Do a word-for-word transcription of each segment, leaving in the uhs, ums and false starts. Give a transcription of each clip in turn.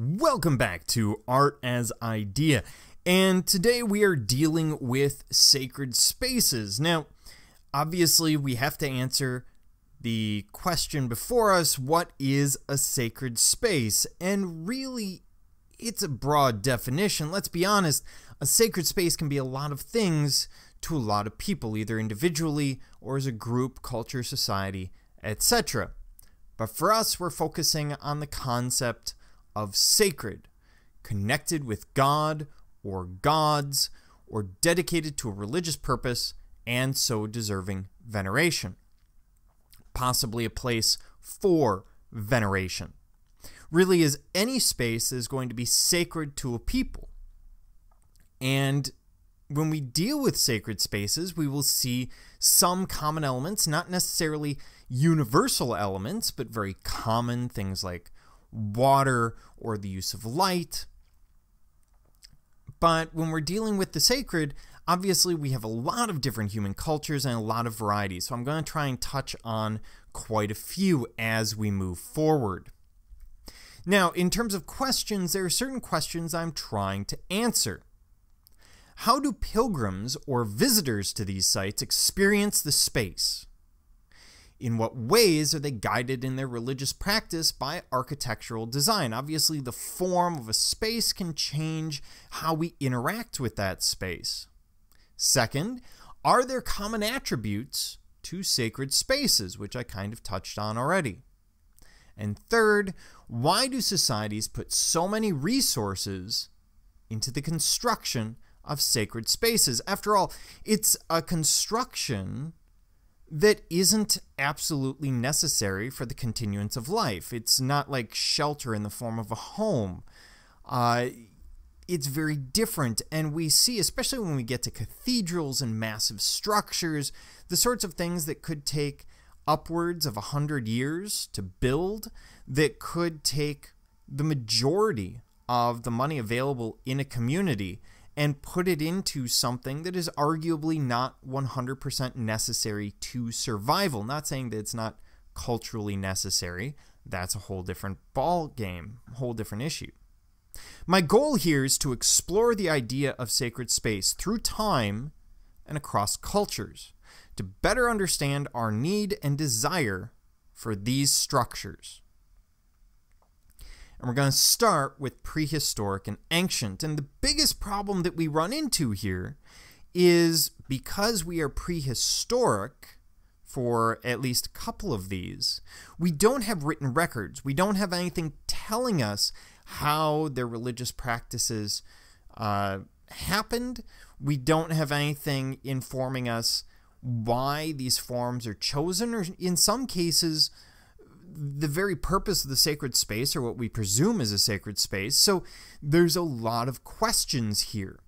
Welcome back to Art as Idea, and today we are dealing with sacred spaces. Now, obviously we have to answer the question before us, what is a sacred space? And really, it's a broad definition. Let's be honest, a sacred space can be a lot of things to a lot of people, either individually or as a group, culture, society, et cetera. But for us, we're focusing on the concept of sacred, connected with God or gods, or dedicated to a religious purpose and so deserving veneration. Possibly a place for veneration. Really, is any space that is going to be sacred to a people. And when we deal with sacred spaces, we will see some common elements, not necessarily universal elements, but very common things like water or the use of light. But when we're dealing with the sacred, obviously we have a lot of different human cultures and a lot of varieties. So I'm going to try and touch on quite a few as we move forward. Now, in terms of questions, there are certain questions I'm trying to answer. How do pilgrims or visitors to these sites experience the space? In what ways are they guided in their religious practice by architectural design? Obviously, the form of a space can change how we interact with that space. Second, are there common attributes to sacred spaces, which I kind of touched on already? And third, why do societies put so many resources into the construction of sacred spaces? After all, it's a construction that isn't absolutely necessary for the continuance of life. It's not like shelter in the form of a home. Uh, it's very different, and we see, especially when we get to cathedrals and massive structures, the sorts of things that could take upwards of a hundred years to build, that could take the majority of the money available in a community and put it into something that is arguably not one hundred percent necessary to survival. Not saying that it's not culturally necessary. That's a whole different ball game, whole different issue. My goal here is to explore the idea of sacred space through time and across cultures to better understand our need and desire for these structures. And we're going to start with prehistoric and ancient. And the biggest problem that we run into here is because we are prehistoric for at least a couple of these, we don't have written records. We don't have anything telling us how their religious practices uh, happened. We don't have anything informing us why these forms are chosen, or in some cases, the very purpose of the sacred space, or what we presume is a sacred space. So there's a lot of questions here.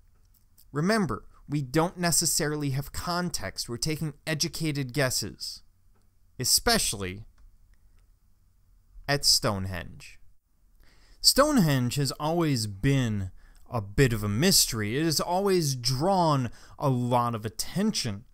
Remember, we don't necessarily have context. We're taking educated guesses, especially at Stonehenge. Stonehenge has always been a bit of a mystery. It has always drawn a lot of attention.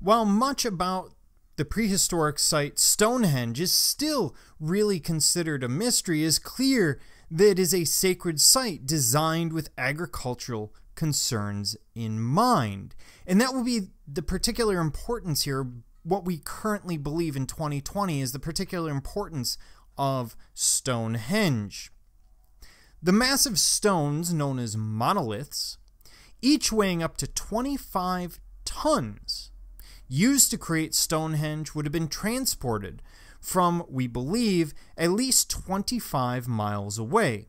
While much about the prehistoric site Stonehenge is still really considered a mystery, is clear that it is a sacred site designed with agricultural concerns in mind. And that will be the particular importance here. What we currently believe in twenty twenty is the particular importance of Stonehenge. The massive stones known as monoliths, each weighing up to twenty-five tons, used to create Stonehenge would have been transported from, we believe, at least twenty-five miles away,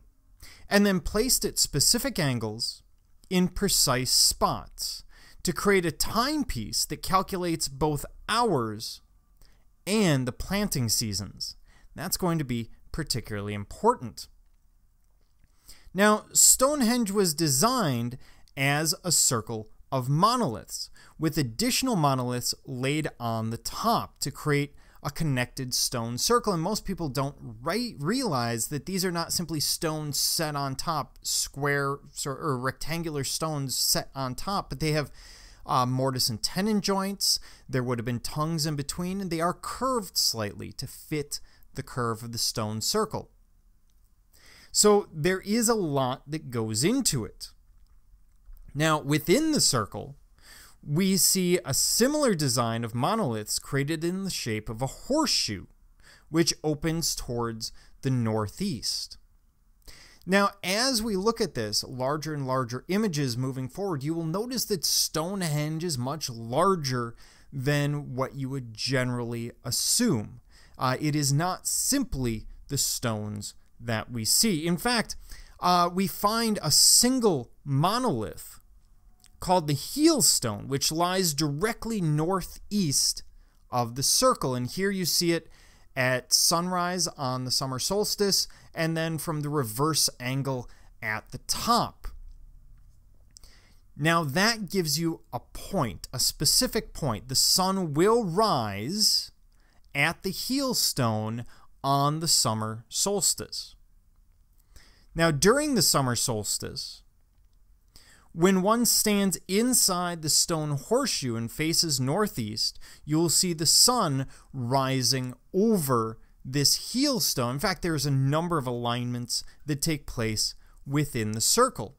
and then placed at specific angles in precise spots to create a timepiece that calculates both hours and the planting seasons. That's going to be particularly important. Now, Stonehenge was designed as a circle of monoliths, with additional monoliths laid on the top to create a connected stone circle. And most people don't right realize that these are not simply stones set on top, square or rectangular stones set on top, but they have uh, mortise and tenon joints. There would have been tongues in between, and they are curved slightly to fit the curve of the stone circle. So there is a lot that goes into it. Now, within the circle, we see a similar design of monoliths created in the shape of a horseshoe, which opens towards the northeast. Now, as we look at this, larger and larger images moving forward, you will notice that Stonehenge is much larger than what you would generally assume. Uh, it is not simply the stones that we see. In fact, uh, we find a single monolith called the Heel Stone, which lies directly northeast of the circle. And here you see it at sunrise on the summer solstice, and then from the reverse angle at the top. Now that gives you a point, a specific point. The sun will rise at the Heel Stone on the summer solstice. Now during the summer solstice, when one stands inside the stone horseshoe and faces northeast, you'll see the sun rising over this Heel Stone. In fact, there's a number of alignments that take place within the circle.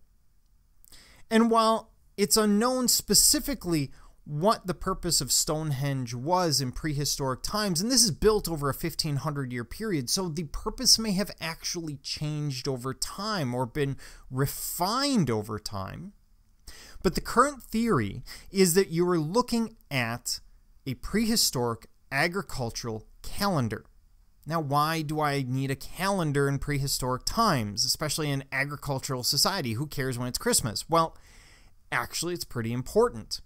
And while it's unknown specifically what the purpose of Stonehenge was in prehistoric times, and this is built over a fifteen hundred year period, so the purpose may have actually changed over time or been refined over time. But the current theory is that you are looking at a prehistoric agricultural calendar. Now, why do I need a calendar in prehistoric times, especially in agricultural society? Who cares when it's Christmas? Well, actually, it's pretty important.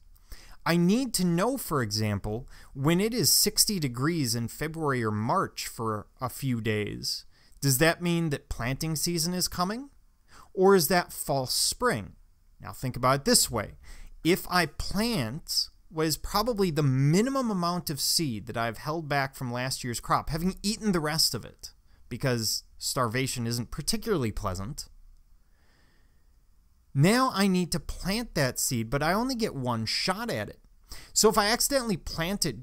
I need to know, for example, when it is sixty degrees in February or March for a few days, does that mean that planting season is coming? Or is that false spring? Now, think about it this way. If I plant what is probably the minimum amount of seed that I've held back from last year's crop, having eaten the rest of it, because starvation isn't particularly pleasant, now I need to plant that seed, but I only get one shot at it. So if I accidentally plant it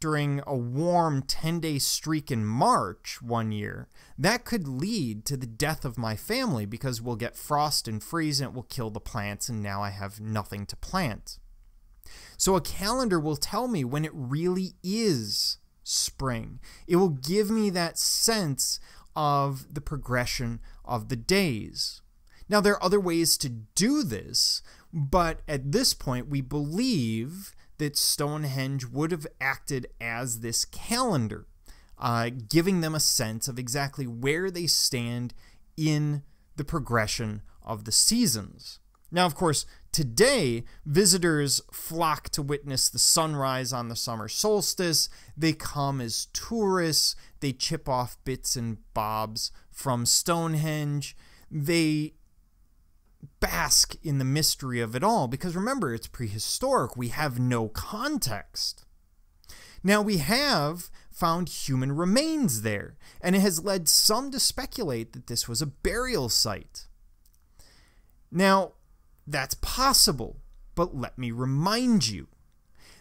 during a warm ten day streak in March one year, that could lead to the death of my family, because we'll get frost and freeze and it will kill the plants, and now I have nothing to plant. So a calendar will tell me when it really is spring. It will give me that sense of the progression of the days. Now, there are other ways to do this, but at this point, we believe that Stonehenge would have acted as this calendar, uh, giving them a sense of exactly where they stand in the progression of the seasons. Now, of course, today, visitors flock to witness the sunrise on the summer solstice. They come as tourists. They chip off bits and bobs from Stonehenge. They bask in the mystery of it all, because remember, it's prehistoric. We have no context. Now, we have found human remains there, and it has led some to speculate that this was a burial site. Now, that's possible, but let me remind you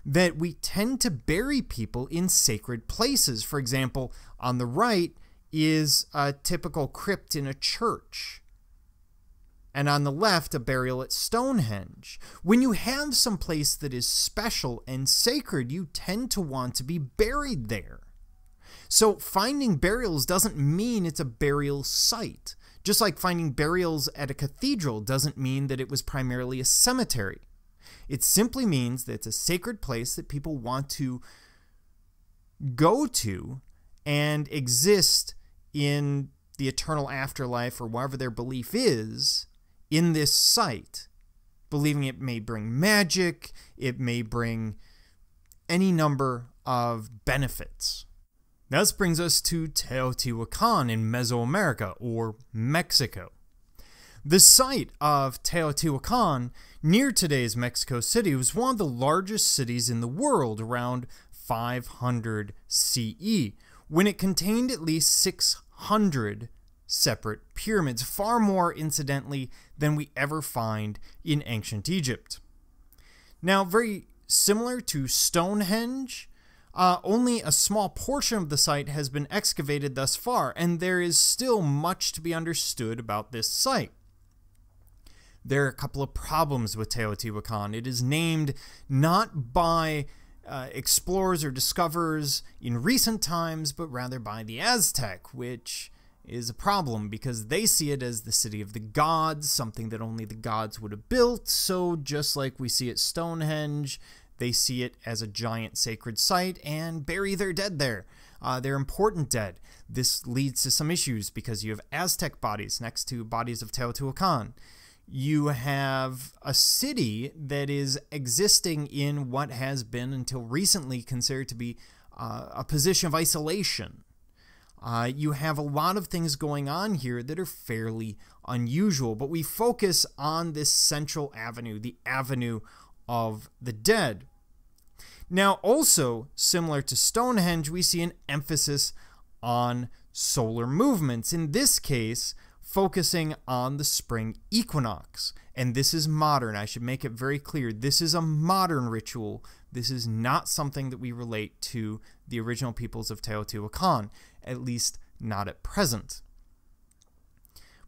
that we tend to bury people in sacred places. For example, on the right is a typical crypt in a church, and on the left, a burial at Stonehenge. When you have some place that is special and sacred, you tend to want to be buried there. So finding burials doesn't mean it's a burial site. Just like finding burials at a cathedral doesn't mean that it was primarily a cemetery. It simply means that it's a sacred place that people want to go to and exist in the eternal afterlife, or whatever their belief is, in this site, believing it may bring magic, it may bring any number of benefits. Now, this brings us to Teotihuacan in Mesoamerica, or Mexico. The site of Teotihuacan, near today's Mexico City, was one of the largest cities in the world around five hundred C E, when it contained at least six hundred separate pyramids, far more, incidentally, than we ever find in ancient Egypt. Now, very similar to Stonehenge, uh, only a small portion of the site has been excavated thus far, and there is still much to be understood about this site. There are a couple of problems with Teotihuacan. It is named not by uh, explorers or discoverers in recent times, but rather by the Aztec, which is a problem because they see it as the city of the gods, something that only the gods would have built. So just like we see at Stonehenge, they see it as a giant sacred site and bury their dead there. Uh, they're important dead. This leads to some issues because you have Aztec bodies next to bodies of Teotihuacan. You have a city that is existing in what has been until recently considered to be uh, a position of isolation. Uh, you have a lot of things going on here that are fairly unusual, but we focus on this central avenue, the Avenue of the Dead. Now, also similar to Stonehenge, we see an emphasis on solar movements, in this case focusing on the spring equinox. And this is modern. I should make it very clear, this is a modern ritual. This is not something that we relate to the original peoples of Teotihuacan, at least not at present.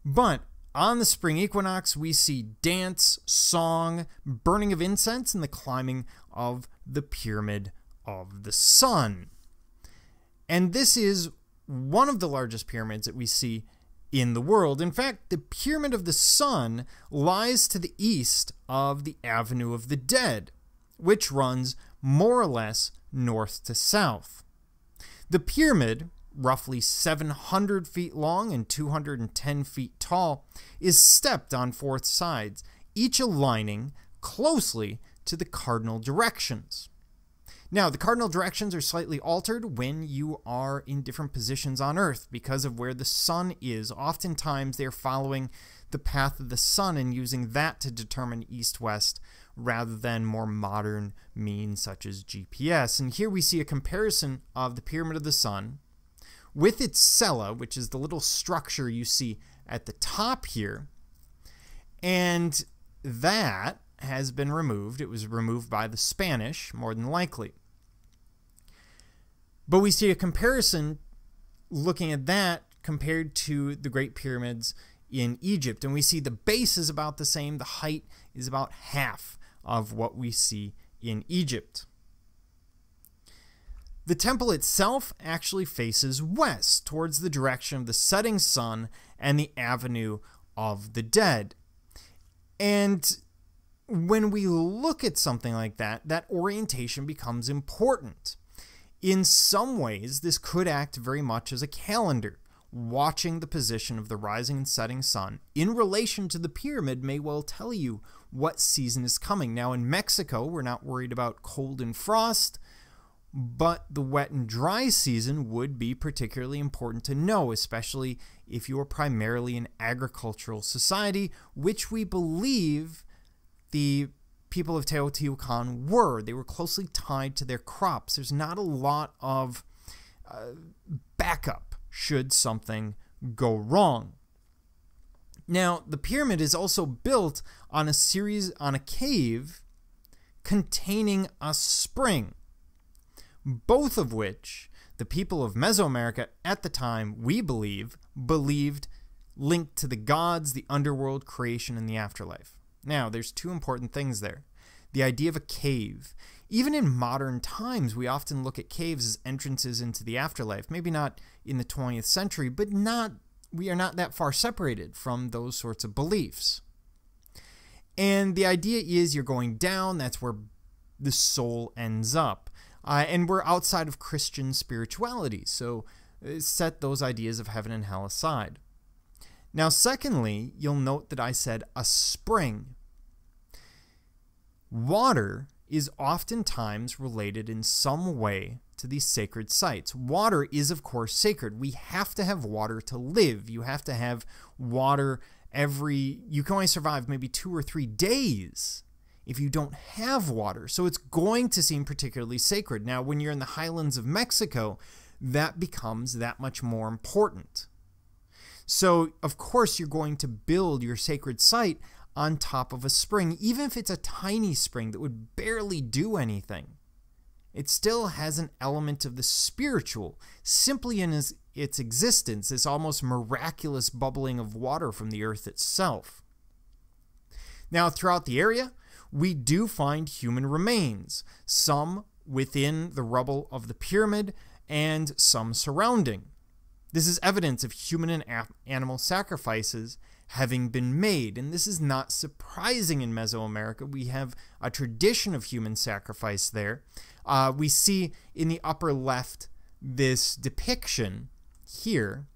But on the spring equinox, we see dance, song, burning of incense, and the climbing of the Pyramid of the Sun. And this is one of the largest pyramids that we see in the world. In fact, the Pyramid of the Sun lies to the east of the Avenue of the Dead, which runs more or less north to south. The pyramid, roughly seven hundred feet long and two hundred ten feet tall, is stepped on four sides, each aligning closely to the cardinal directions. Now, the cardinal directions are slightly altered when you are in different positions on Earth because of where the sun is. Oftentimes, they're following the path of the sun and using that to determine east-west rather than more modern means such as G P S. And here we see a comparison of the Pyramid of the Sun with its cella, which is the little structure you see at the top here, and that has been removed. It was removed by the Spanish, more than likely. But we see a comparison looking at that compared to the Great Pyramids in Egypt, and we see the base is about the same. The height is about half of what we see in Egypt. The temple itself actually faces west, towards the direction of the setting sun and the Avenue of the Dead. And when we look at something like that, that orientation becomes important. In some ways, this could act very much as a calendar. Watching the position of the rising and setting sun in relation to the pyramid may well tell you what season is coming. Now, in Mexico, we're not worried about cold and frost, but the wet and dry season would be particularly important to know, especially if you are primarily an agricultural society, which we believe the people of Teotihuacan were. They were closely tied to their crops. There's not a lot of uh, backup should something go wrong. Now, the pyramid is also built on a series on a cave containing a spring, both of which the people of Mesoamerica at the time, we believe, believed linked to the gods, the underworld, creation, and the afterlife. Now, there's two important things there. The idea of a cave. Even in modern times, we often look at caves as entrances into the afterlife. Maybe not in the twentieth century, but not we are not that far separated from those sorts of beliefs. And the idea is you're going down, that's where the soul ends up. Uh, and we're outside of Christian spirituality, so set those ideas of heaven and hell aside. Now, secondly, you'll note that I said a spring. Water is oftentimes related in some way to these sacred sites. Water is, of course, sacred. We have to have water to live. You have to have water every... You can only survive maybe two or three days if you don't have water. So it's going to seem particularly sacred. Now, when you're in the highlands of Mexico, that becomes that much more important. So, of course, you're going to build your sacred site on top of a spring, even if it's a tiny spring that would barely do anything. It still has an element of the spiritual, simply in its, its existence, this almost miraculous bubbling of water from the earth itself. Now, throughout the area, we do find human remains, some within the rubble of the pyramid and some surrounding. This is evidence of human and animal sacrifices having been made, and this is not surprising in Mesoamerica. We have a tradition of human sacrifice there. Uh, we see in the upper left this depiction here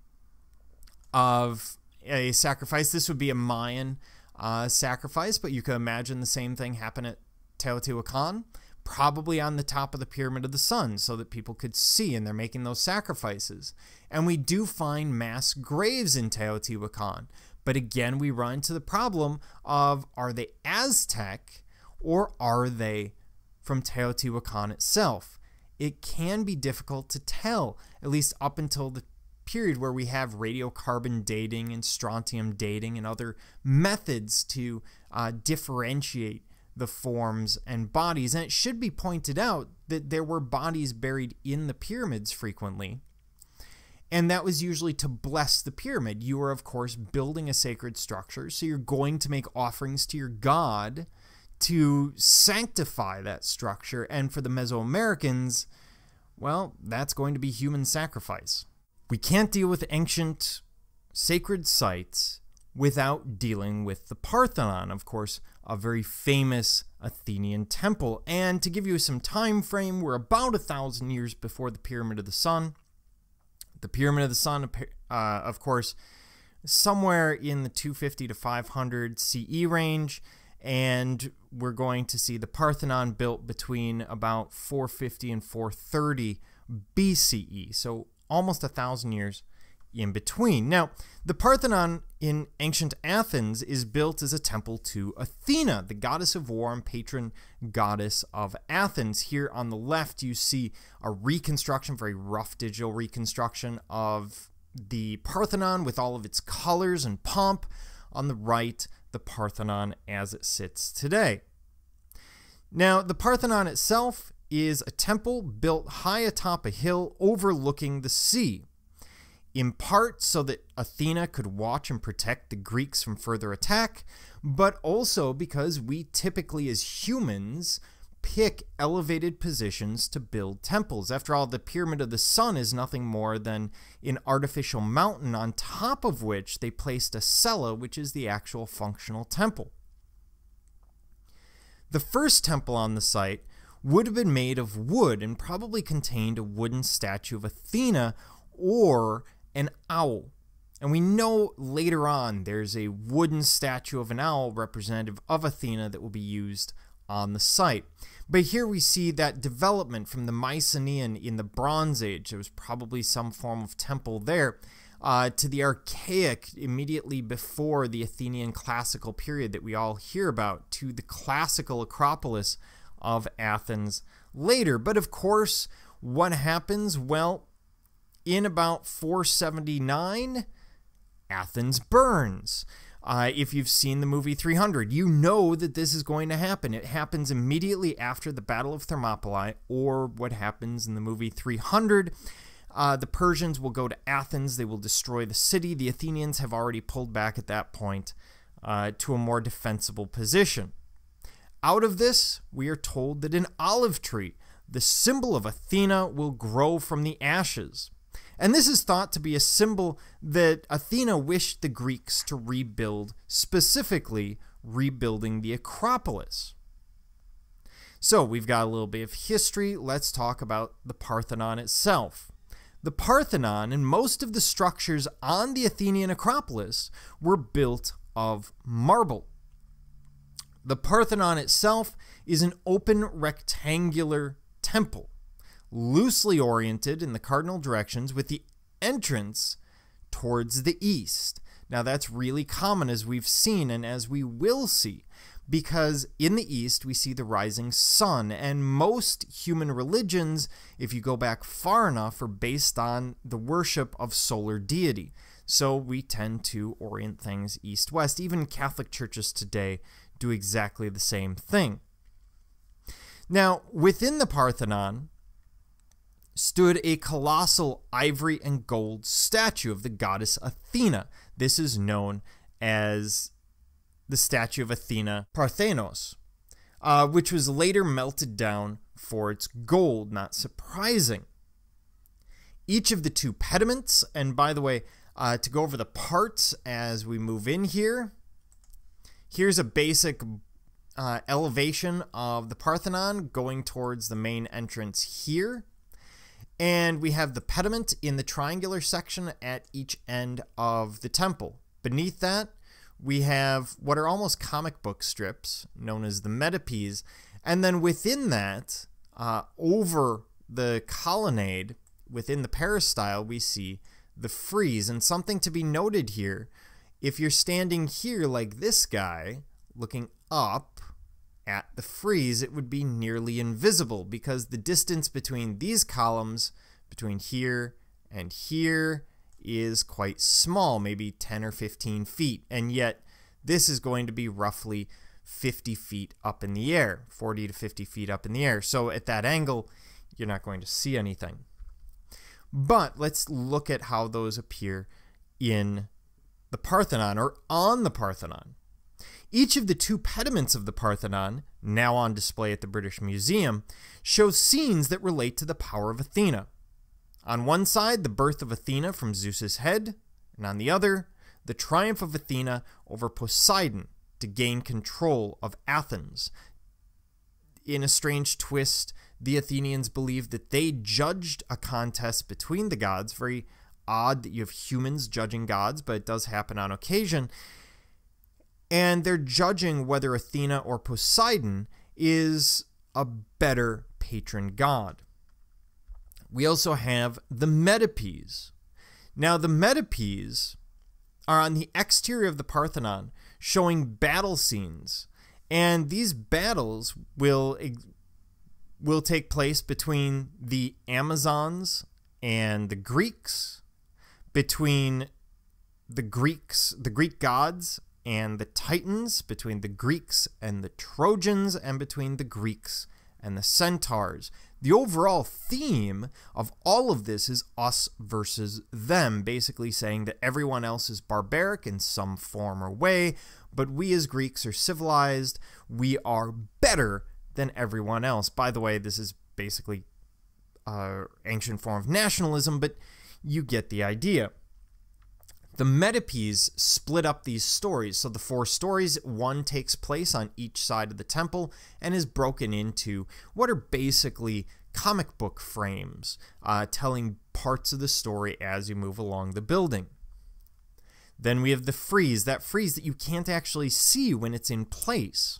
of a sacrifice. This would be a Mayan uh, sacrifice, but you can imagine the same thing happened at Teotihuacan, probably on the top of the Pyramid of the Sun, so that people could see, and they're making those sacrifices. And we do find mass graves in Teotihuacan, but again we run into the problem of, are they Aztec or are they from Teotihuacan itself? It can be difficult to tell, at least up until the period where we have radiocarbon dating and strontium dating and other methods to uh, differentiate the forms and bodies. And it should be pointed out that there were bodies buried in the pyramids frequently, and that was usually to bless the pyramid. You are, of course, building a sacred structure, so you're going to make offerings to your god to sanctify that structure. And for the Mesoamericans, well, that's going to be human sacrifice. We can't deal with ancient sacred sites without dealing with the Parthenon, of course, a very famous Athenian temple. And to give you some time frame, we're about a thousand years before the Pyramid of the Sun. The Pyramid of the Sun, uh, of course, somewhere in the two fifty to five hundred C E range, and we're going to see the Parthenon built between about four fifty and four thirty B C E, so almost a thousand years in between. Now, the Parthenon in ancient Athens is built as a temple to Athena, the goddess of war and patron goddess of Athens. Here on the left, you see a reconstruction, very rough digital reconstruction of the Parthenon with all of its colors and pomp. On the right, the Parthenon as it sits today. Now, the Parthenon itself is a temple built high atop a hill overlooking the sea, in part so that Athena could watch and protect the Greeks from further attack, but also because we typically as humans pick elevated positions to build temples. After all, the Pyramid of the Sun is nothing more than an artificial mountain on top of which they placed a cella, which is the actual functional temple. The first temple on the site would have been made of wood and probably contained a wooden statue of Athena or an owl. And we know later on there's a wooden statue of an owl representative of Athena that will be used on the site. But here we see that development from the Mycenaean in the Bronze Age, there was probably some form of temple there, uh, to the Archaic immediately before the Athenian classical period that we all hear about, to the classical Acropolis of Athens later. But of course, what happens? Well, in about four seventy-nine, Athens burns. Uh, if you've seen the movie three hundred, you know that this is going to happen. It happens immediately after the Battle of Thermopylae, or what happens in the movie three hundred. Uh, the Persians will go to Athens. They will destroy the city. The Athenians have already pulled back at that point uh, to a more defensible position. Out of this, we are told that an olive tree, the symbol of Athena, will grow from the ashes. And this is thought to be a symbol that Athena wished the Greeks to rebuild, specifically rebuilding the Acropolis. So we've got a little bit of history. Let's talk about the Parthenon itself. The Parthenon and most of the structures on the Athenian Acropolis were built of marble. The Parthenon itself is an open rectangular temple, loosely oriented in the cardinal directions with the entrance towards the east. Now, that's really common, as we've seen and as we will see, because in the east we see the rising sun, and most human religions, if you go back far enough, are based on the worship of solar deity. So we tend to orient things east-west. Even Catholic churches today do exactly the same thing. Now, within the Parthenon stood a colossal ivory and gold statue of the goddess Athena. This is known as the statue of Athena Parthenos, uh, which was later melted down for its gold, not surprising. Each of the two pediments, and by the way, uh, to go over the parts as we move in here, here's a basic uh, elevation of the Parthenon going towards the main entrance here. And we have the pediment in the triangular section at each end of the temple. Beneath that, we have what are almost comic book strips known as the metopes. And then within that, uh, over the colonnade, within the peristyle, we see the frieze. And something to be noted here, if you're standing here like this guy, looking up at the frieze, it would be nearly invisible because the distance between these columns, between here and here, is quite small, maybe ten or fifteen feet. And yet this is going to be roughly fifty feet up in the air, forty to fifty feet up in the air. So at that angle, you're not going to see anything. But let's look at how those appear in the Parthenon or on the Parthenon. Each of the two pediments of the Parthenon, now on display at the British Museum, shows scenes that relate to the power of Athena. On one side, the birth of Athena from Zeus's head, and on the other, the triumph of Athena over Poseidon to gain control of Athens. In a strange twist, the Athenians believed that they judged a contest between the gods. Very odd that you have humans judging gods, but it does happen on occasion. And they're judging whether Athena or Poseidon is a better patron god. We also have the metopes. Now, the metopes are on the exterior of the Parthenon, showing battle scenes. And these battles will, will take place between the Amazons and the Greeks, between the Greeks, the Greek gods, and the Titans, between the Greeks and the Trojans, and between the Greeks and the Centaurs. The overall theme of all of this is us versus them, basically saying that everyone else is barbaric in some form or way, but we as Greeks are civilized, we are better than everyone else. By the way, this is basically an ancient form of nationalism, but you get the idea. The metopes split up these stories, so the four stories, one takes place on each side of the temple and is broken into what are basically comic book frames, uh, telling parts of the story as you move along the building. Then we have the frieze, that frieze that you can't actually see when it's in place.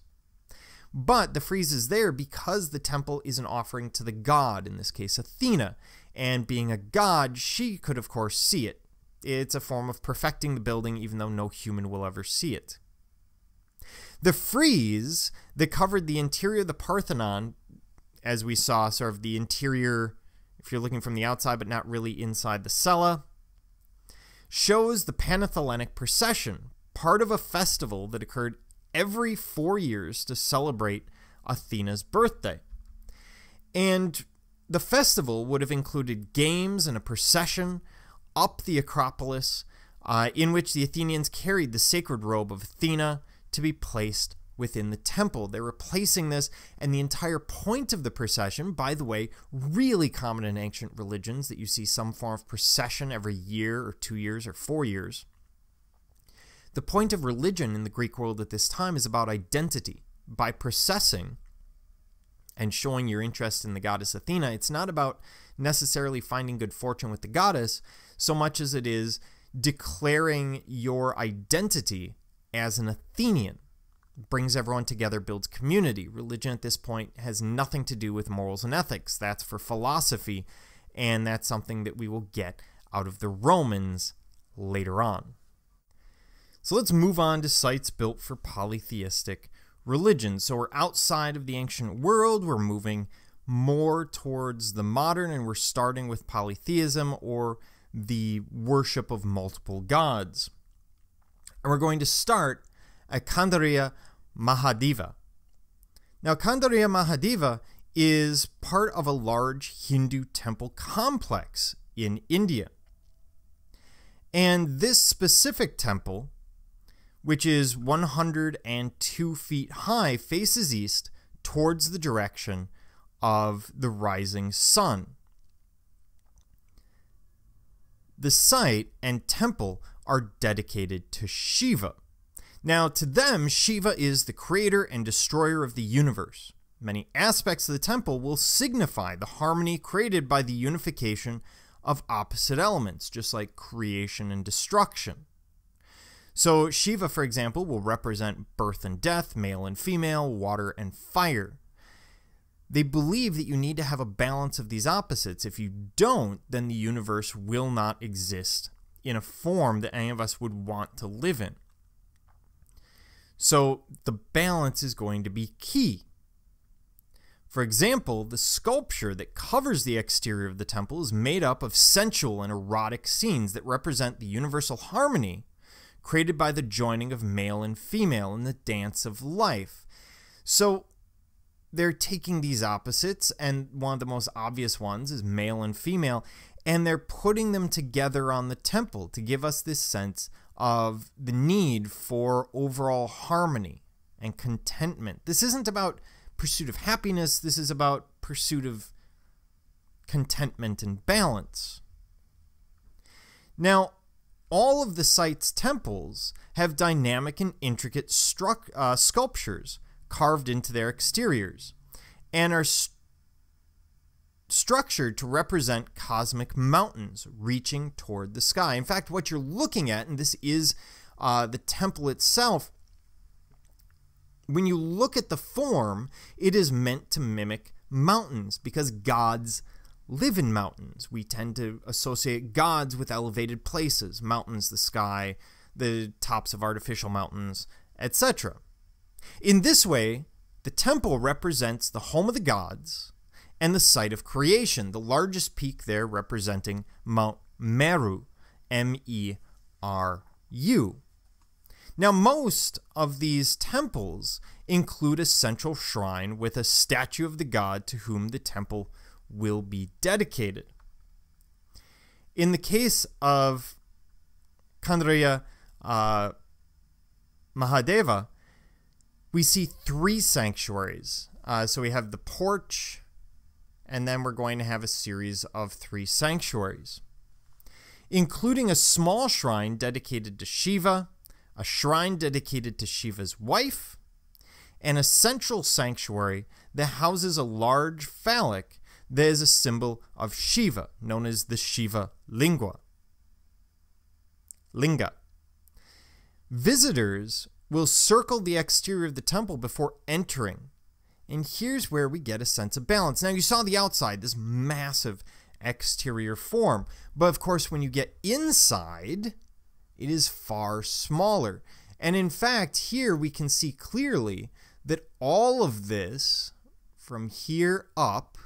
But the frieze is there because the temple is an offering to the god, in this case Athena, and being a god, she could of course see it. It's a form of perfecting the building, even though no human will ever see it. The frieze that covered the interior of the Parthenon, as we saw, sort of the interior, if you're looking from the outside, but not really inside the cella, shows the Panathalenic procession, part of a festival that occurred every four years to celebrate Athena's birthday. And the festival would have included games and a procession up the Acropolis, uh, in which the Athenians carried the sacred robe of Athena to be placed within the temple. They were placing this, and the entire point of the procession, by the way, really common in ancient religions that you see some form of procession every year or two years or four years. The point of religion in the Greek world at this time is about identity. By processing and showing your interest in the goddess Athena, it's not about necessarily finding good fortune with the goddess so much as it is declaring your identity as an Athenian. It brings everyone together, builds community. Religion at this point has nothing to do with morals and ethics. That's for philosophy, and that's something that we will get out of the Romans later on. So let's move on to sites built for polytheistic religion. So we're outside of the ancient world, we're moving more towards the modern, and we're starting with polytheism, or the worship of multiple gods. And we're going to start at Kandariya Mahadeva. Now, Kandariya Mahadeva is part of a large Hindu temple complex in India. And this specific temple, which is one hundred two feet high, faces east towards the direction of the rising sun. The site and temple are dedicated to Shiva. Now, to them, Shiva is the creator and destroyer of the universe. Many aspects of the temple will signify the harmony created by the unification of opposite elements, just like creation and destruction. So Shiva, for example, will represent birth and death, male and female, water and fire. They believe that you need to have a balance of these opposites. If you don't, then the universe will not exist in a form that any of us would want to live in. So the balance is going to be key. For example, the sculpture that covers the exterior of the temple is made up of sensual and erotic scenes that represent the universal harmony created by the joining of male and female in the dance of life. So they're taking these opposites, and one of the most obvious ones is male and female, and they're putting them together on the temple to give us this sense of the need for overall harmony and contentment. This isn't about pursuit of happiness, this is about pursuit of contentment and balance. Now, all of the site's temples have dynamic and intricate struct, uh, sculptures carved into their exteriors and are st structured to represent cosmic mountains reaching toward the sky. In fact, what you're looking at, and this is uh, the temple itself, when you look at the form, it is meant to mimic mountains because gods live in mountains. We tend to associate gods with elevated places, mountains, the sky, the tops of artificial mountains, et cetera. In this way, the temple represents the home of the gods and the site of creation, the largest peak there representing Mount Meru, M E R U. Now, most of these temples include a central shrine with a statue of the god to whom the temple will be dedicated. In the case of Kandariya uh, Mahadeva, we see three sanctuaries. Uh, so we have the porch, and then we're going to have a series of three sanctuaries, including a small shrine dedicated to Shiva, a shrine dedicated to Shiva's wife, and a central sanctuary that houses a large phallic that is a symbol of Shiva, known as the Shiva Linga. Linga. Visitors will circle the exterior of the temple before entering, and here's where we get a sense of balance. Now, you saw the outside, this massive exterior form, but of course when you get inside, it is far smaller. And in fact, here we can see clearly that all of this from here up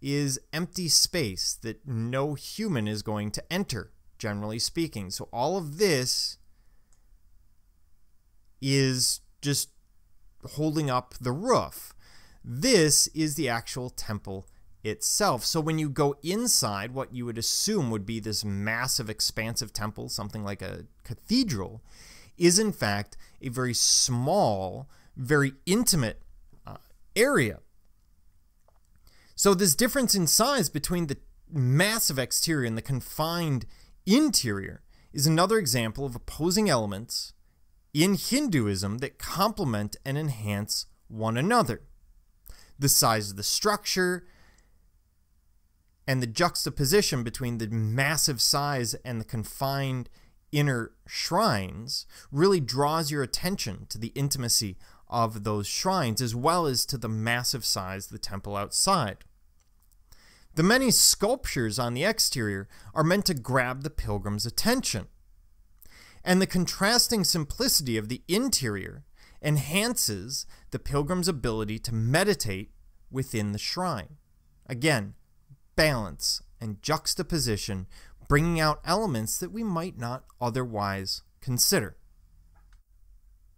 is empty space that no human is going to enter, generally speaking. So all of this is just holding up the roof. This is the actual temple itself. So when you go inside, what you would assume would be this massive, expansive temple, something like a cathedral, is in fact a very small, very intimate uh, area. So this difference in size between the massive exterior and the confined interior is another example of opposing elements in Hinduism that complement and enhance one another. The size of the structure and the juxtaposition between the massive size and the confined inner shrines really draws your attention to the intimacy of those shrines, as well as to the massive size of the temple outside. The many sculptures on the exterior are meant to grab the pilgrim's attention, and the contrasting simplicity of the interior enhances the pilgrim's ability to meditate within the shrine. Again, balance and juxtaposition, bringing out elements that we might not otherwise consider.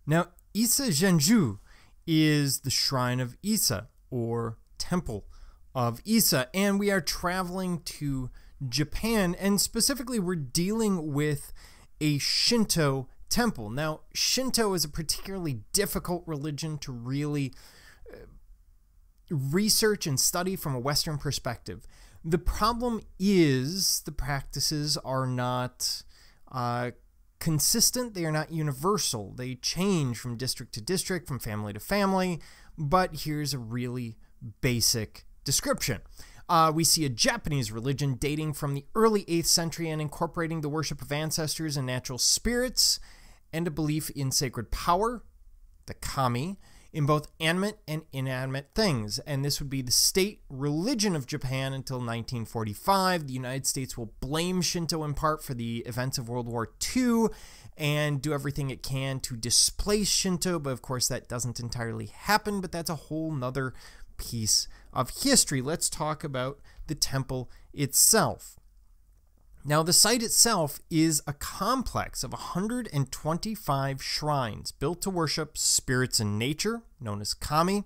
Now, Ise Jingu is the shrine of Ise, or Temple of Ise, and we are traveling to Japan, and specifically we're dealing with a Shinto temple. Now, Shinto is a particularly difficult religion to really research and study from a Western perspective. The problem is the practices are not uh, consistent, they are not universal. They change from district to district, from family to family, but here's a really basic description. Uh, we see a Japanese religion dating from the early eighth century and incorporating the worship of ancestors and natural spirits, and a belief in sacred power, the kami, in both animate and inanimate things. And this would be the state religion of Japan until nineteen forty-five. The United States will blame Shinto in part for the events of World War Two and do everything it can to displace Shinto, but of course that doesn't entirely happen, but that's a whole nother piece of history. Let's talk about the temple itself. Now, the site itself is a complex of one hundred twenty-five shrines built to worship spirits in nature, known as kami.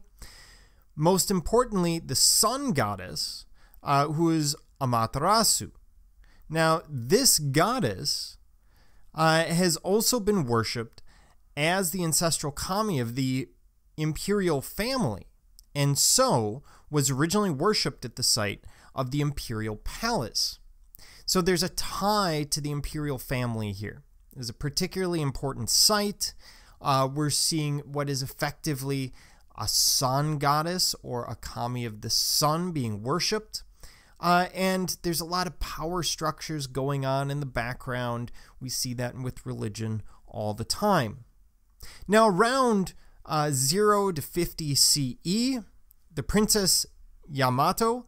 Most importantly, the sun goddess, uh, who is Amaterasu. Now, this goddess uh, has also been worshipped as the ancestral kami of the imperial family, and so was originally worshipped at the site of the imperial palace. So there's a tie to the imperial family here. It's a particularly important site. Uh, we're seeing what is effectively a sun goddess or a kami of the sun being worshipped. Uh, and there's a lot of power structures going on in the background. We see that with religion all the time. Now, around Uh, zero to fifty C E, the princess Yamato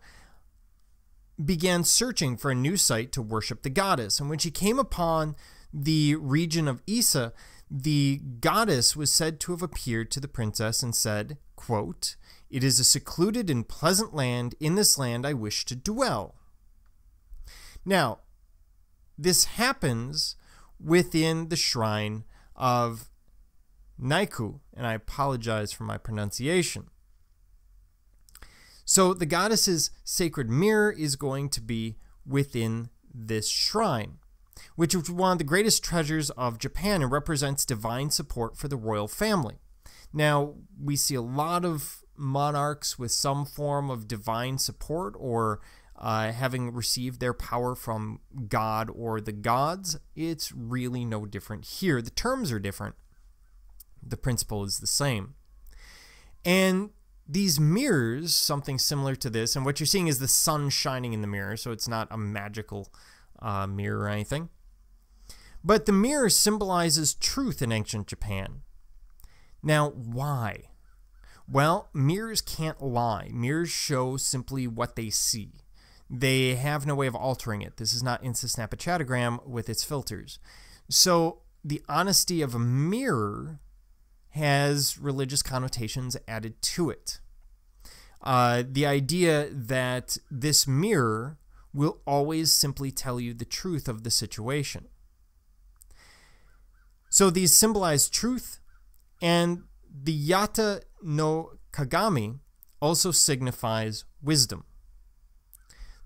began searching for a new site to worship the goddess, and when she came upon the region of Ise, the goddess was said to have appeared to the princess and said, quote, "It is a secluded and pleasant land. In this land I wish to dwell." Now, this happens within the shrine of Naikū, and I apologize for my pronunciation. So the goddess's sacred mirror is going to be within this shrine, which is one of the greatest treasures of Japan and represents divine support for the royal family. Now, we see a lot of monarchs with some form of divine support or uh, having received their power from God or the gods. It's really no different here. The terms are different. The principle is the same. And these mirrors, something similar to this, and what you're seeing is the sun shining in the mirror, so it's not a magical uh, mirror or anything. But the mirror symbolizes truth in ancient Japan. Now, why? Well, mirrors can't lie. Mirrors show simply what they see. They have no way of altering it. This is not Instasnapachatagram with its filters. So the honesty of a mirror has religious connotations added to it. Uh, the idea that this mirror will always simply tell you the truth of the situation. So these symbolize truth, and the Yata no Kagami also signifies wisdom.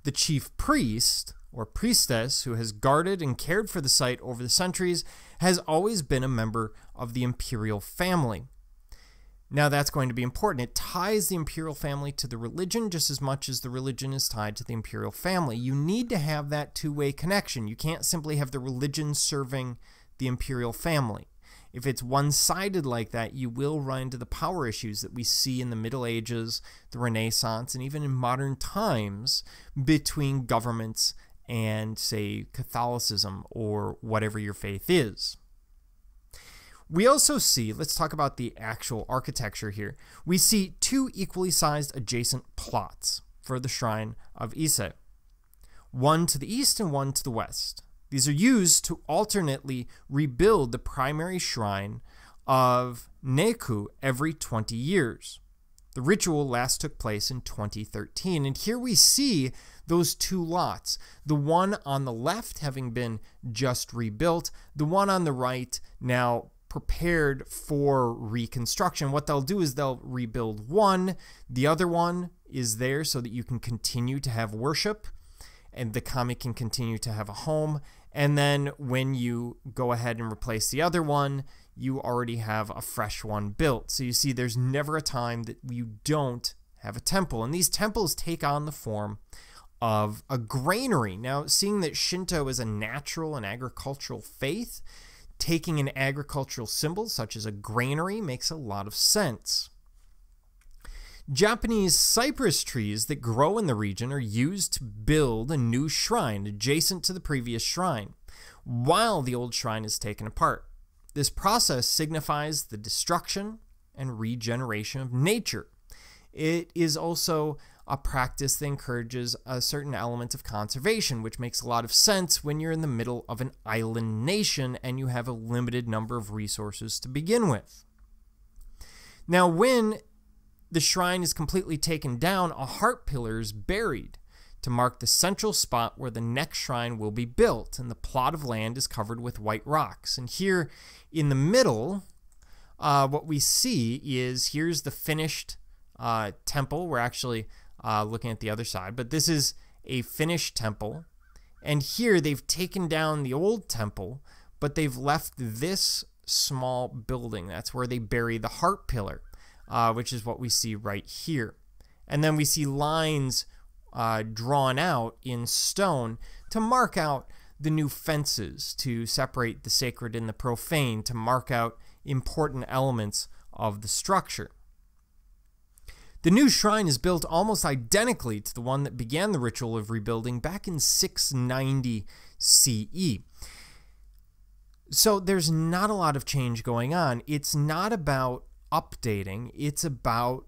The chief priest or priestess who has guarded and cared for the site over the centuries has always been a member of the imperial family. Now, that's going to be important. It ties the imperial family to the religion just as much as the religion is tied to the imperial family. You need to have that two-way connection. You can't simply have the religion serving the imperial family. If it's one-sided like that, you will run into the power issues that we see in the Middle Ages, the Renaissance, and even in modern times between governments and, say, Catholicism or whatever your faith is. We also see, let's talk about the actual architecture here. We see two equally sized adjacent plots for the shrine of Ise, one to the east and one to the west. These are used to alternately rebuild the primary shrine of Naikū every twenty years. The ritual last took place in twenty thirteen, and here we see those two lots, the one on the left having been just rebuilt, the one on the right now prepared for reconstruction. What they'll do is they'll rebuild one, the other one is there so that you can continue to have worship and the kami can continue to have a home. And then when you go ahead and replace the other one, you already have a fresh one built. So you see, there's never a time that you don't have a temple. And these temples take on the form of a granary. Now, seeing that Shinto is a natural and agricultural faith, taking an agricultural symbol such as a granary makes a lot of sense. Japanese cypress trees that grow in the region are used to build a new shrine adjacent to the previous shrine, while the old shrine is taken apart. This process signifies the destruction and regeneration of nature. It is also a practice that encourages a certain element of conservation, which makes a lot of sense when you're in the middle of an island nation and you have a limited number of resources to begin with. Now, when the shrine is completely taken down, a heart pillar is buried to mark the central spot where the next shrine will be built, and the plot of land is covered with white rocks. And here in the middle, uh, what we see is, here's the finished uh, temple. We're actually uh, looking at the other side, but this is a finished temple. And here they've taken down the old temple, but they've left this small building. That's where they bury the heart pillar. Uh, which is what we see right here. And then we see lines uh, drawn out in stone to mark out the new fences, to separate the sacred and the profane, to mark out important elements of the structure. The new shrine is built almost identically to the one that began the ritual of rebuilding back in six ninety C E. So there's not a lot of change going on. It's not about updating, it's about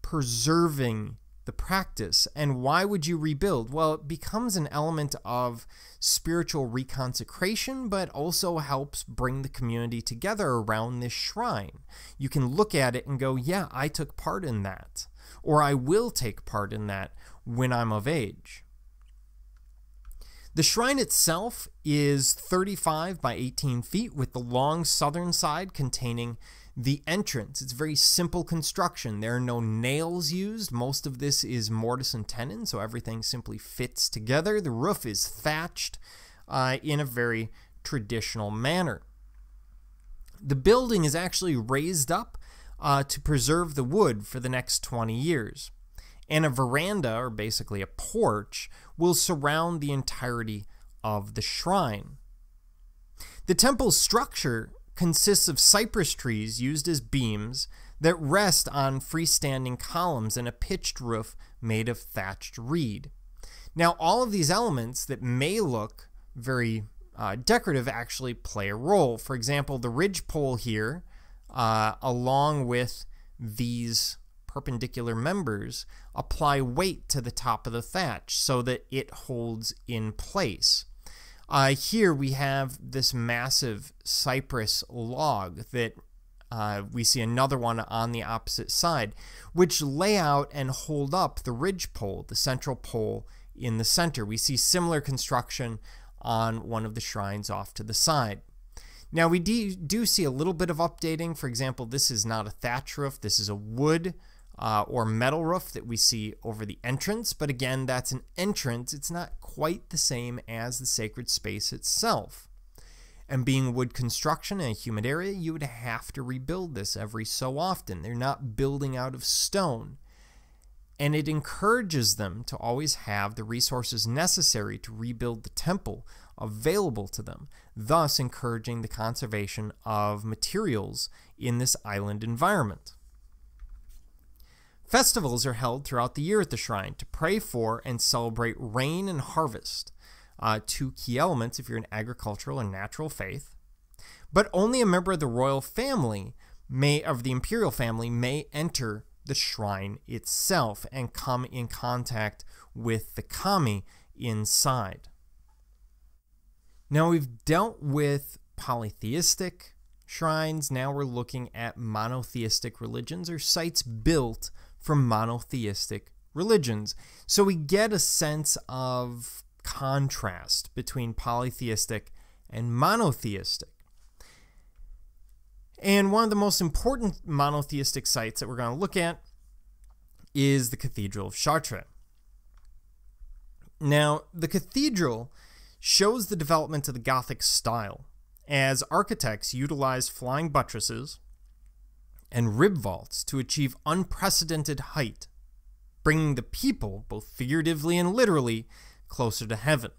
preserving the practice. And why would you rebuild? Well, it becomes an element of spiritual reconsecration, but also helps bring the community together around this shrine. You can look at it and go, yeah, I took part in that, or I will take part in that when I'm of age. The shrine itself is thirty-five by eighteen feet, with the long southern side containing the entrance. It's very simple construction. There are no nails used. Most of this is mortise and tenon, so everything simply fits together. The roof is thatched uh, in a very traditional manner. The building is actually raised up uh, to preserve the wood for the next twenty years. And a veranda, or basically a porch, will surround the entirety of the shrine. The temple structure consists of cypress trees used as beams that rest on freestanding columns and a pitched roof made of thatched reed. Now, all of these elements that may look very uh, decorative actually play a role. For example, the ridgepole here, uh, along with these perpendicular members, apply weight to the top of the thatch so that it holds in place. Uh, here we have this massive cypress log that uh, we see another one on the opposite side, which lay out and hold up the ridgepole, the central pole in the center. We see similar construction on one of the shrines off to the side. Now, we do, do see a little bit of updating. For example, this is not a thatch roof. This is a wood uh, or metal roof that we see over the entrance. But again, that's an entrance. It's not quite the same as the sacred space itself. And being wood construction in a humid area, you would have to rebuild this every so often. They're not building out of stone. And it encourages them to always have the resources necessary to rebuild the temple available to them, thus encouraging the conservation of materials in this island environment. Festivals are held throughout the year at the shrine to pray for and celebrate rain and harvest, uh, two key elements if you're an agricultural and natural faith. But only a member of the royal family, may, of the imperial family, may enter the shrine itself and come in contact with the kami inside. Now, we've dealt with polytheistic shrines. Now we're looking at monotheistic religions, or sites built from monotheistic religions. So we get a sense of contrast between polytheistic and monotheistic. And one of the most important monotheistic sites that we're going to look at is the Cathedral of Chartres. Now, the cathedral shows the development of the Gothic style, as architects utilized flying buttresses and rib vaults to achieve unprecedented height, bringing the people, both figuratively and literally, closer to heaven.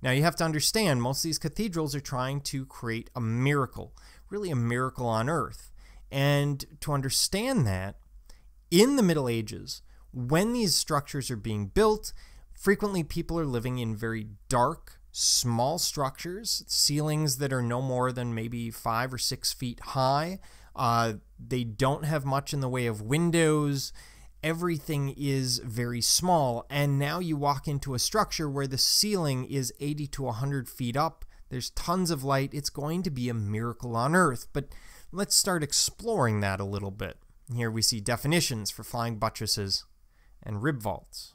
Now, you have to understand, most of these cathedrals are trying to create a miracle, really a miracle on earth. And to understand that, in the Middle Ages, when these structures are being built, frequently people are living in very dark, small structures, ceilings that are no more than maybe five or six feet high. Uh, they don't have much in the way of windows. Everything is very small, and now you walk into a structure where the ceiling is eighty to one hundred feet up. There's tons of light. It's going to be a miracle on earth, but let's start exploring that a little bit. Here we see definitions for flying buttresses and rib vaults.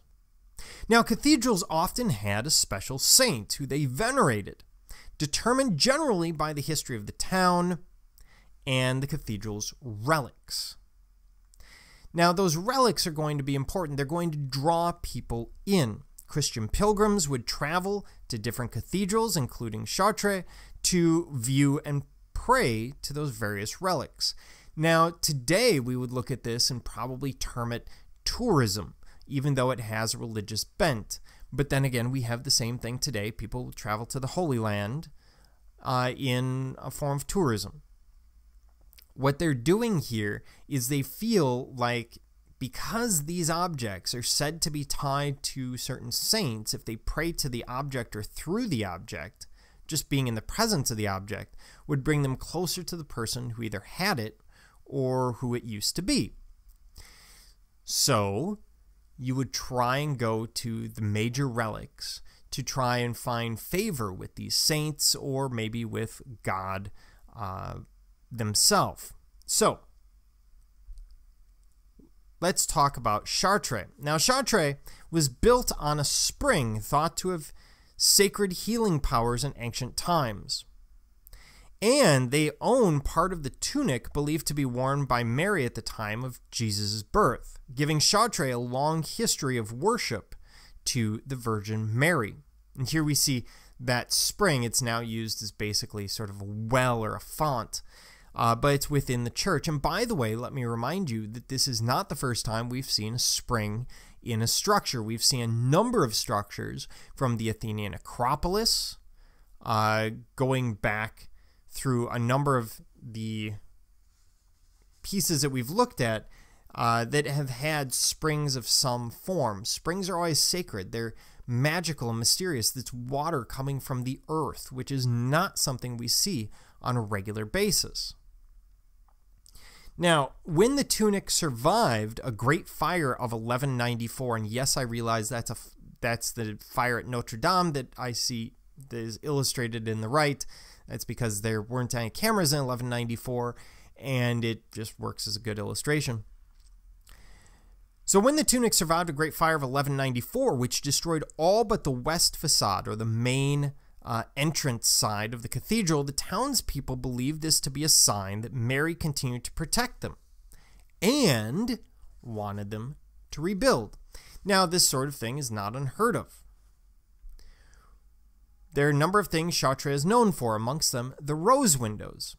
Now, cathedrals often had a special saint who they venerated, determined generally by the history of the town and the cathedral's relics. Now, those relics are going to be important. They're going to draw people in. Christian pilgrims would travel to different cathedrals, including Chartres, to view and pray to those various relics. Now, today we would look at this and probably term it tourism, even though it has a religious bent. But then again, we have the same thing today. People travel to the Holy Land uh, in a form of tourism. What they're doing here is they feel like, because these objects are said to be tied to certain saints, if they pray to the object or through the object, just being in the presence of the object would bring them closer to the person who either had it or who it used to be. So you would try and go to the major relics to try and find favor with these saints, or maybe with God uh, themselves. So let's talk about Chartres. Now, Chartres was built on a spring thought to have sacred healing powers in ancient times. And they own part of the tunic believed to be worn by Mary at the time of Jesus' birth, giving Chartres a long history of worship to the Virgin Mary. And here we see that spring. It's now used as basically sort of a well or a font, uh, but it's within the church. And by the way, let me remind you that this is not the first time we've seen a spring in a structure. We've seen a number of structures from the Athenian Acropolis, uh, going back through a number of the pieces that we've looked at uh, that have had springs of some form. Springs are always sacred. They're magical and mysterious. That's water coming from the earth, which is not something we see on a regular basis. Now, when the tunic survived a great fire of eleven ninety-four, and yes, I realize that's a that's the fire at Notre Dame that I see that is illustrated in the right. That's because there weren't any cameras in eleven ninety-four, and it just works as a good illustration. So when the tunic survived a great fire of eleven ninety-four, which destroyed all but the west facade, or the main uh, entrance side of the cathedral, the townspeople believed this to be a sign that Mary continued to protect them and wanted them to rebuild. Now, this sort of thing is not unheard of. There are a number of things Chartres is known for, amongst them the rose windows,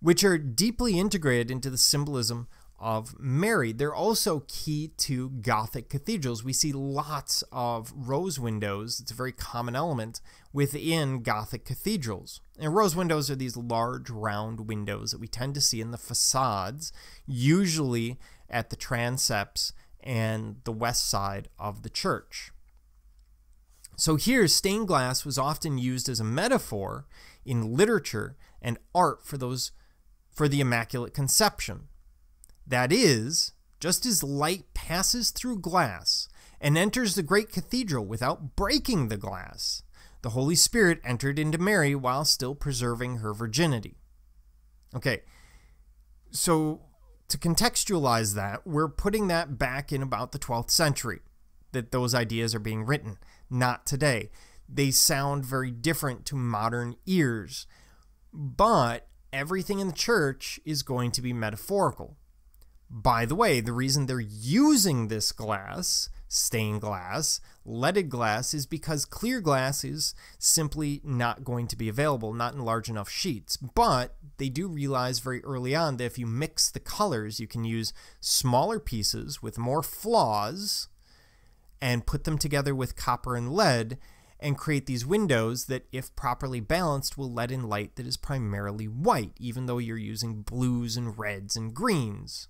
which are deeply integrated into the symbolism of Mary. They're also key to Gothic cathedrals. We see lots of rose windows. It's a very common element within Gothic cathedrals. And rose windows are these large round windows that we tend to see in the facades, usually at the transepts and the west side of the church. So here, stained glass was often used as a metaphor in literature and art for those for the Immaculate Conception. That is, just as light passes through glass and enters the great cathedral without breaking the glass, the Holy Spirit entered into Mary while still preserving her virginity. Okay, so to contextualize that, we're putting that back in about the twelfth century that those ideas are being written. Not today. They sound very different to modern ears, but everything in the church is going to be metaphorical. By the way, the reason they're using this glass, stained glass, leaded glass, is because clear glass is simply not going to be available, not in large enough sheets. But they do realize very early on that if you mix the colors, you can use smaller pieces with more flaws and put them together with copper and lead and create these windows that, if properly balanced, will let in light that is primarily white, even though you're using blues and reds and greens.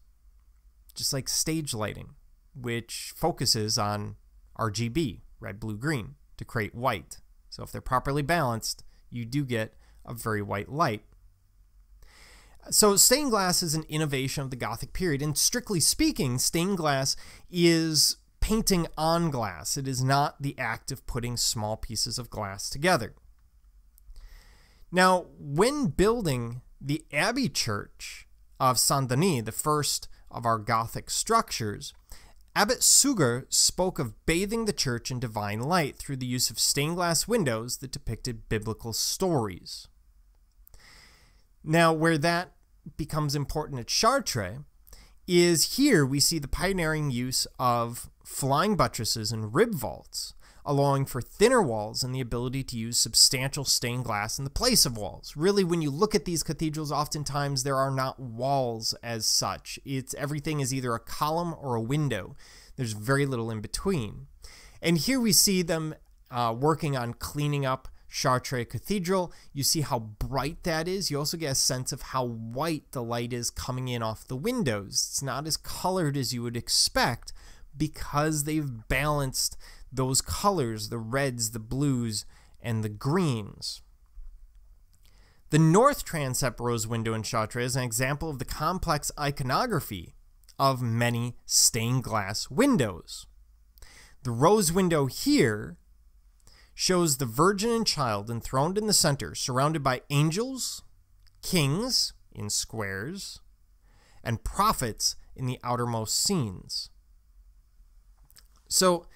Just like stage lighting, which focuses on R G B, red, blue, green, to create white. So if they're properly balanced, you do get a very white light. So stained glass is an innovation of the Gothic period, and strictly speaking, stained glass is painting on glass. It is not the act of putting small pieces of glass together. Now, when building the Abbey Church of Saint-Denis, the first of our Gothic structures, Abbot Suger spoke of bathing the church in divine light through the use of stained glass windows that depicted biblical stories. Now, where that becomes important at Chartres is here we see the pioneering use of flying buttresses and rib vaults, allowing for thinner walls and the ability to use substantial stained glass in the place of walls. Really, when you look at these cathedrals, oftentimes there are not walls as such. It's everything is either a column or a window. There's very little in between. And here we see them uh, working on cleaning up Chartres Cathedral. You see how bright that is. You also get a sense of how white the light is coming in off the windows. It's not as colored as you would expect because they've balanced those colors, the reds, the blues, and the greens. The north transept rose window in Chartres is an example of the complex iconography of many stained glass windows. The rose window here shows the Virgin and Child enthroned in the center, surrounded by angels, kings in squares, and prophets in the outermost scenes. So,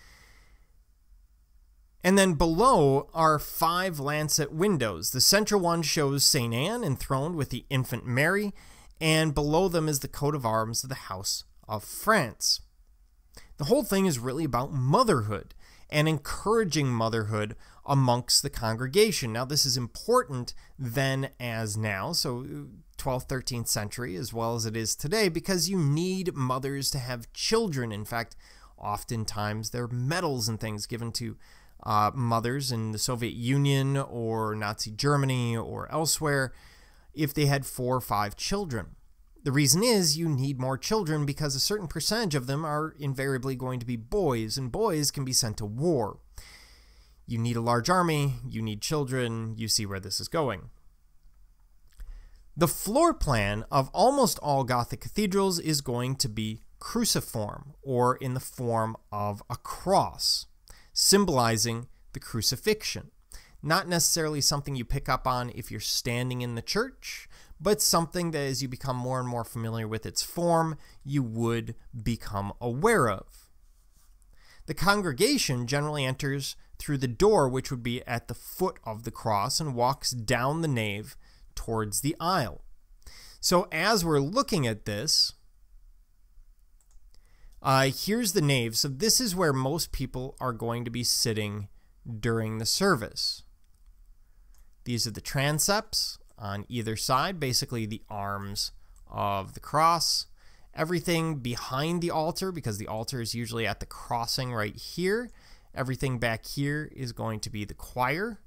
and then below are five lancet windows. The central one shows Saint Anne enthroned with the infant Mary, and below them is the coat of arms of the House of France. The whole thing is really about motherhood and encouraging motherhood amongst the congregation. Now, this is important then as now, so twelfth, thirteenth century as well as it is today, because you need mothers to have children. In fact, oftentimes there are medals and things given to Uh, mothers in the Soviet Union or Nazi Germany or elsewhere if they had four or five children. The reason is you need more children because a certain percentage of them are invariably going to be boys, and boys can be sent to war. You need a large army, you need children, you see where this is going. The floor plan of almost all Gothic cathedrals is going to be cruciform, or in the form of a cross, symbolizing the crucifixion. Not necessarily something you pick up on if you're standing in the church, but something that as you become more and more familiar with its form, you would become aware of. The congregation generally enters through the door, which would be at the foot of the cross, and walks down the nave towards the aisle. So as we're looking at this, Uh, here's the nave, so this is where most people are going to be sitting during the service. These are the transepts on either side, basically the arms of the cross. Everything behind the altar, because the altar is usually at the crossing right here. Everything back here is going to be the choir.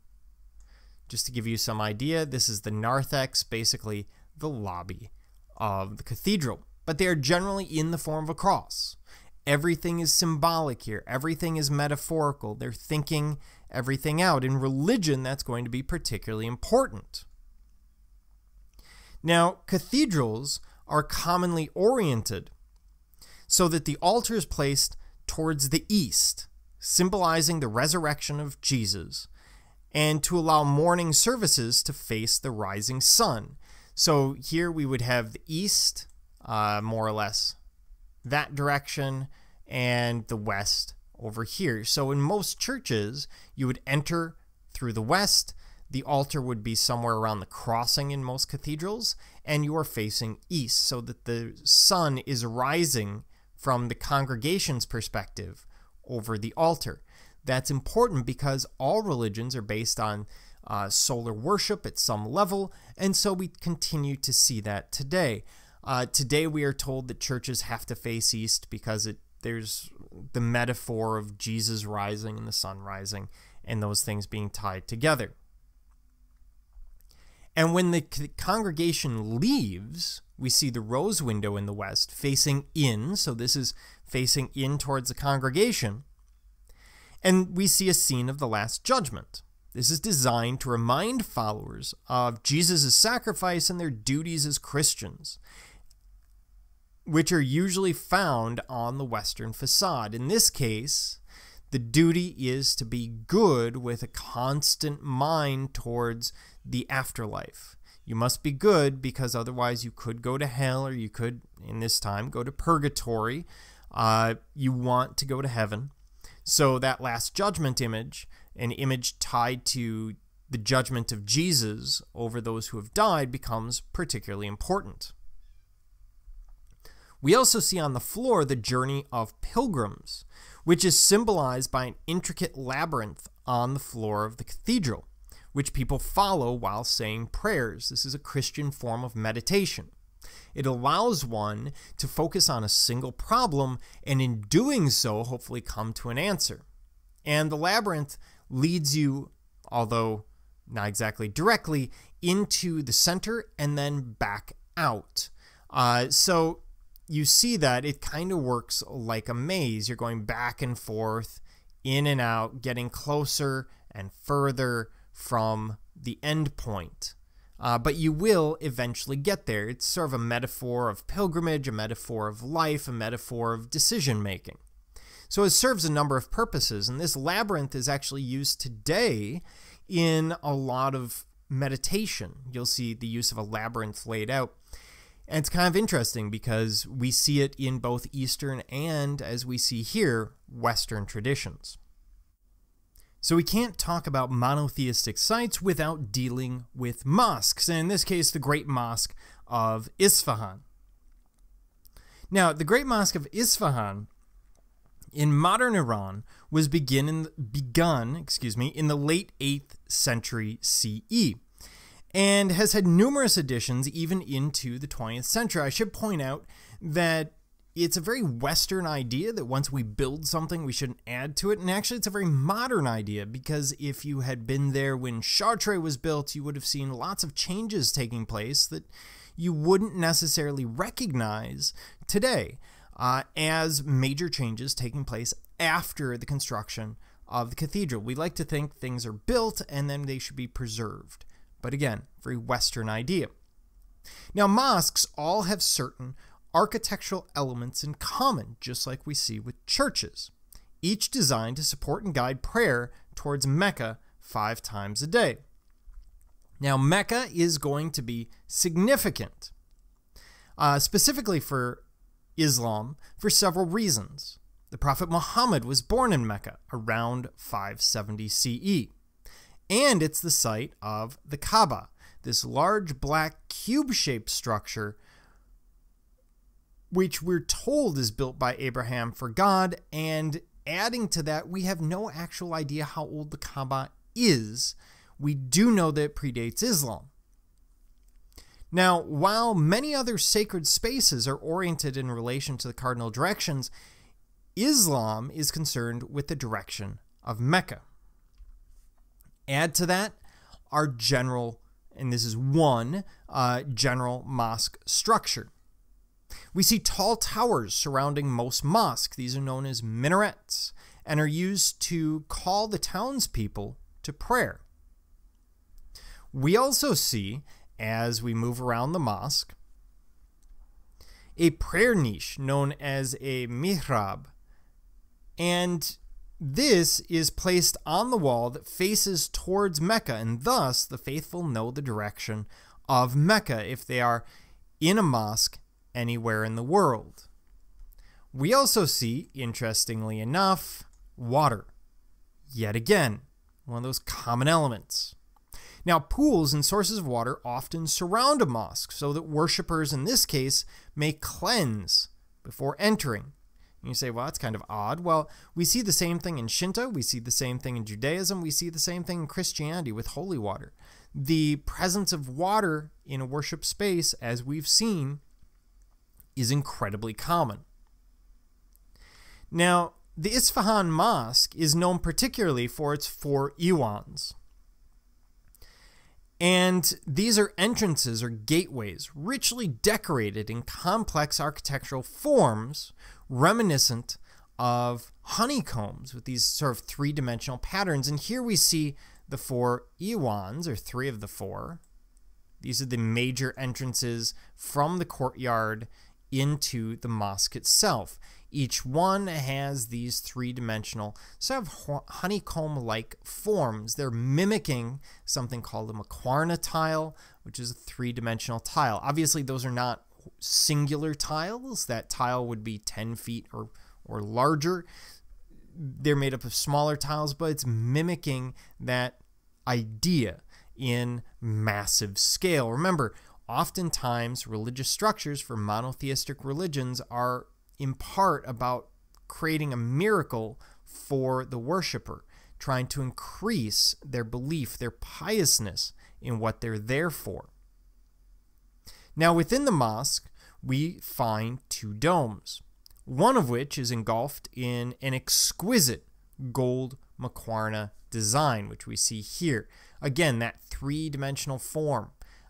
Just to give you some idea, this is the narthex, basically the lobby of the cathedral. But they are generally in the form of a cross. Everything is symbolic here. Everything is metaphorical. They're thinking everything out. In religion, that's going to be particularly important. Now, cathedrals are commonly oriented so that the altar is placed towards the east, symbolizing the resurrection of Jesus, and to allow morning services to face the rising sun. So here we would have the east, uh, more or less, that direction, and the west over here. So in most churches, you would enter through the west. The altar would be somewhere around the crossing in most cathedrals, and you are facing east so that the sun is rising from the congregation's perspective over the altar. That's important because all religions are based on uh, solar worship at some level, and so we continue to see that today. Uh, today we are told that churches have to face east because it, there's the metaphor of Jesus rising and the sun rising and those things being tied together. And when the congregation leaves, we see the rose window in the west facing in, so this is facing in towards the congregation, and we see a scene of the Last Judgment. This is designed to remind followers of Jesus' sacrifice and their duties as Christians, which are usually found on the western facade. In this case, the duty is to be good with a constant mind towards the afterlife. You must be good because otherwise you could go to hell, or you could, in this time, go to purgatory. Uh, you want to go to heaven. So that Last Judgment image, an image tied to the judgment of Jesus over those who have died, becomes particularly important. We also see on the floor the journey of pilgrims, which is symbolized by an intricate labyrinth on the floor of the cathedral, which people follow while saying prayers. This is a Christian form of meditation. It allows one to focus on a single problem, and in doing so, hopefully come to an answer. And the labyrinth leads you, although not exactly directly, into the center and then back out. Uh, so you see that it kind of works like a maze. You're going back and forth, in and out, getting closer and further from the end point. Uh, but you will eventually get there. It's sort of a metaphor of pilgrimage, a metaphor of life, a metaphor of decision-making. So it serves a number of purposes, and this labyrinth is actually used today in a lot of meditation. You'll see the use of a labyrinth laid out. And it's kind of interesting because we see it in both Eastern and, as we see here, Western traditions. So we can't talk about monotheistic sites without dealing with mosques, and in this case, the Great Mosque of Isfahan. Now, the Great Mosque of Isfahan in modern Iran was begin, begun excuse me, in the late eighth century C E. And has had numerous additions even into the twentieth century. I should point out that it's a very Western idea that once we build something, we shouldn't add to it. And actually, it's a very modern idea, because if you had been there when Chartres was built, you would have seen lots of changes taking place that you wouldn't necessarily recognize today uh, as major changes taking place after the construction of the cathedral. We like to think things are built and then they should be preserved. But again, very Western idea. Now, mosques all have certain architectural elements in common, just like we see with churches, each designed to support and guide prayer towards Mecca five times a day. Now, Mecca is going to be significant, uh, specifically for Islam, for several reasons. The Prophet Muhammad was born in Mecca around five seventy C E. And it's the site of the Kaaba, this large black cube-shaped structure, which we're told is built by Abraham for God. And adding to that, we have no actual idea how old the Kaaba is. We do know that it predates Islam. Now, while many other sacred spaces are oriented in relation to the cardinal directions, Islam is concerned with the direction of Mecca. Add to that our general, and this is one, uh, general mosque structure. We see tall towers surrounding most mosques. These are known as minarets and are used to call the townspeople to prayer. We also see, as we move around the mosque, a prayer niche known as a mihrab, and this is placed on the wall that faces towards Mecca, and thus the faithful know the direction of Mecca if they are in a mosque anywhere in the world. We also see, interestingly enough, water. Yet again, one of those common elements. Now, pools and sources of water often surround a mosque so that worshippers, in this case, may cleanse before entering. And you say, well, that's kind of odd. Well, we see the same thing in Shinto, we see the same thing in Judaism, we see the same thing in Christianity with holy water. The presence of water in a worship space, as we've seen, is incredibly common. Now, the Isfahan Mosque is known particularly for its four iwans. And these are entrances or gateways richly decorated in complex architectural forms reminiscent of honeycombs with these sort of three-dimensional patterns. And here we see the four iwans, or three of the four. These are the major entrances from the courtyard into the mosque itself. Each one has these three-dimensional sort of honeycomb-like forms. They're mimicking something called a Meqarna tile, which is a three-dimensional tile. Obviously, those are not singular tiles. That tile would be ten feet or, or larger. They're made up of smaller tiles, but it's mimicking that idea in massive scale. Remember, oftentimes religious structures for monotheistic religions are in part about creating a miracle for the worshiper, trying to increase their belief, their piousness in what they're there for. Now, within the mosque, we find two domes, one of which is engulfed in an exquisite gold Meqarna design, which we see here. Again, that three-dimensional form,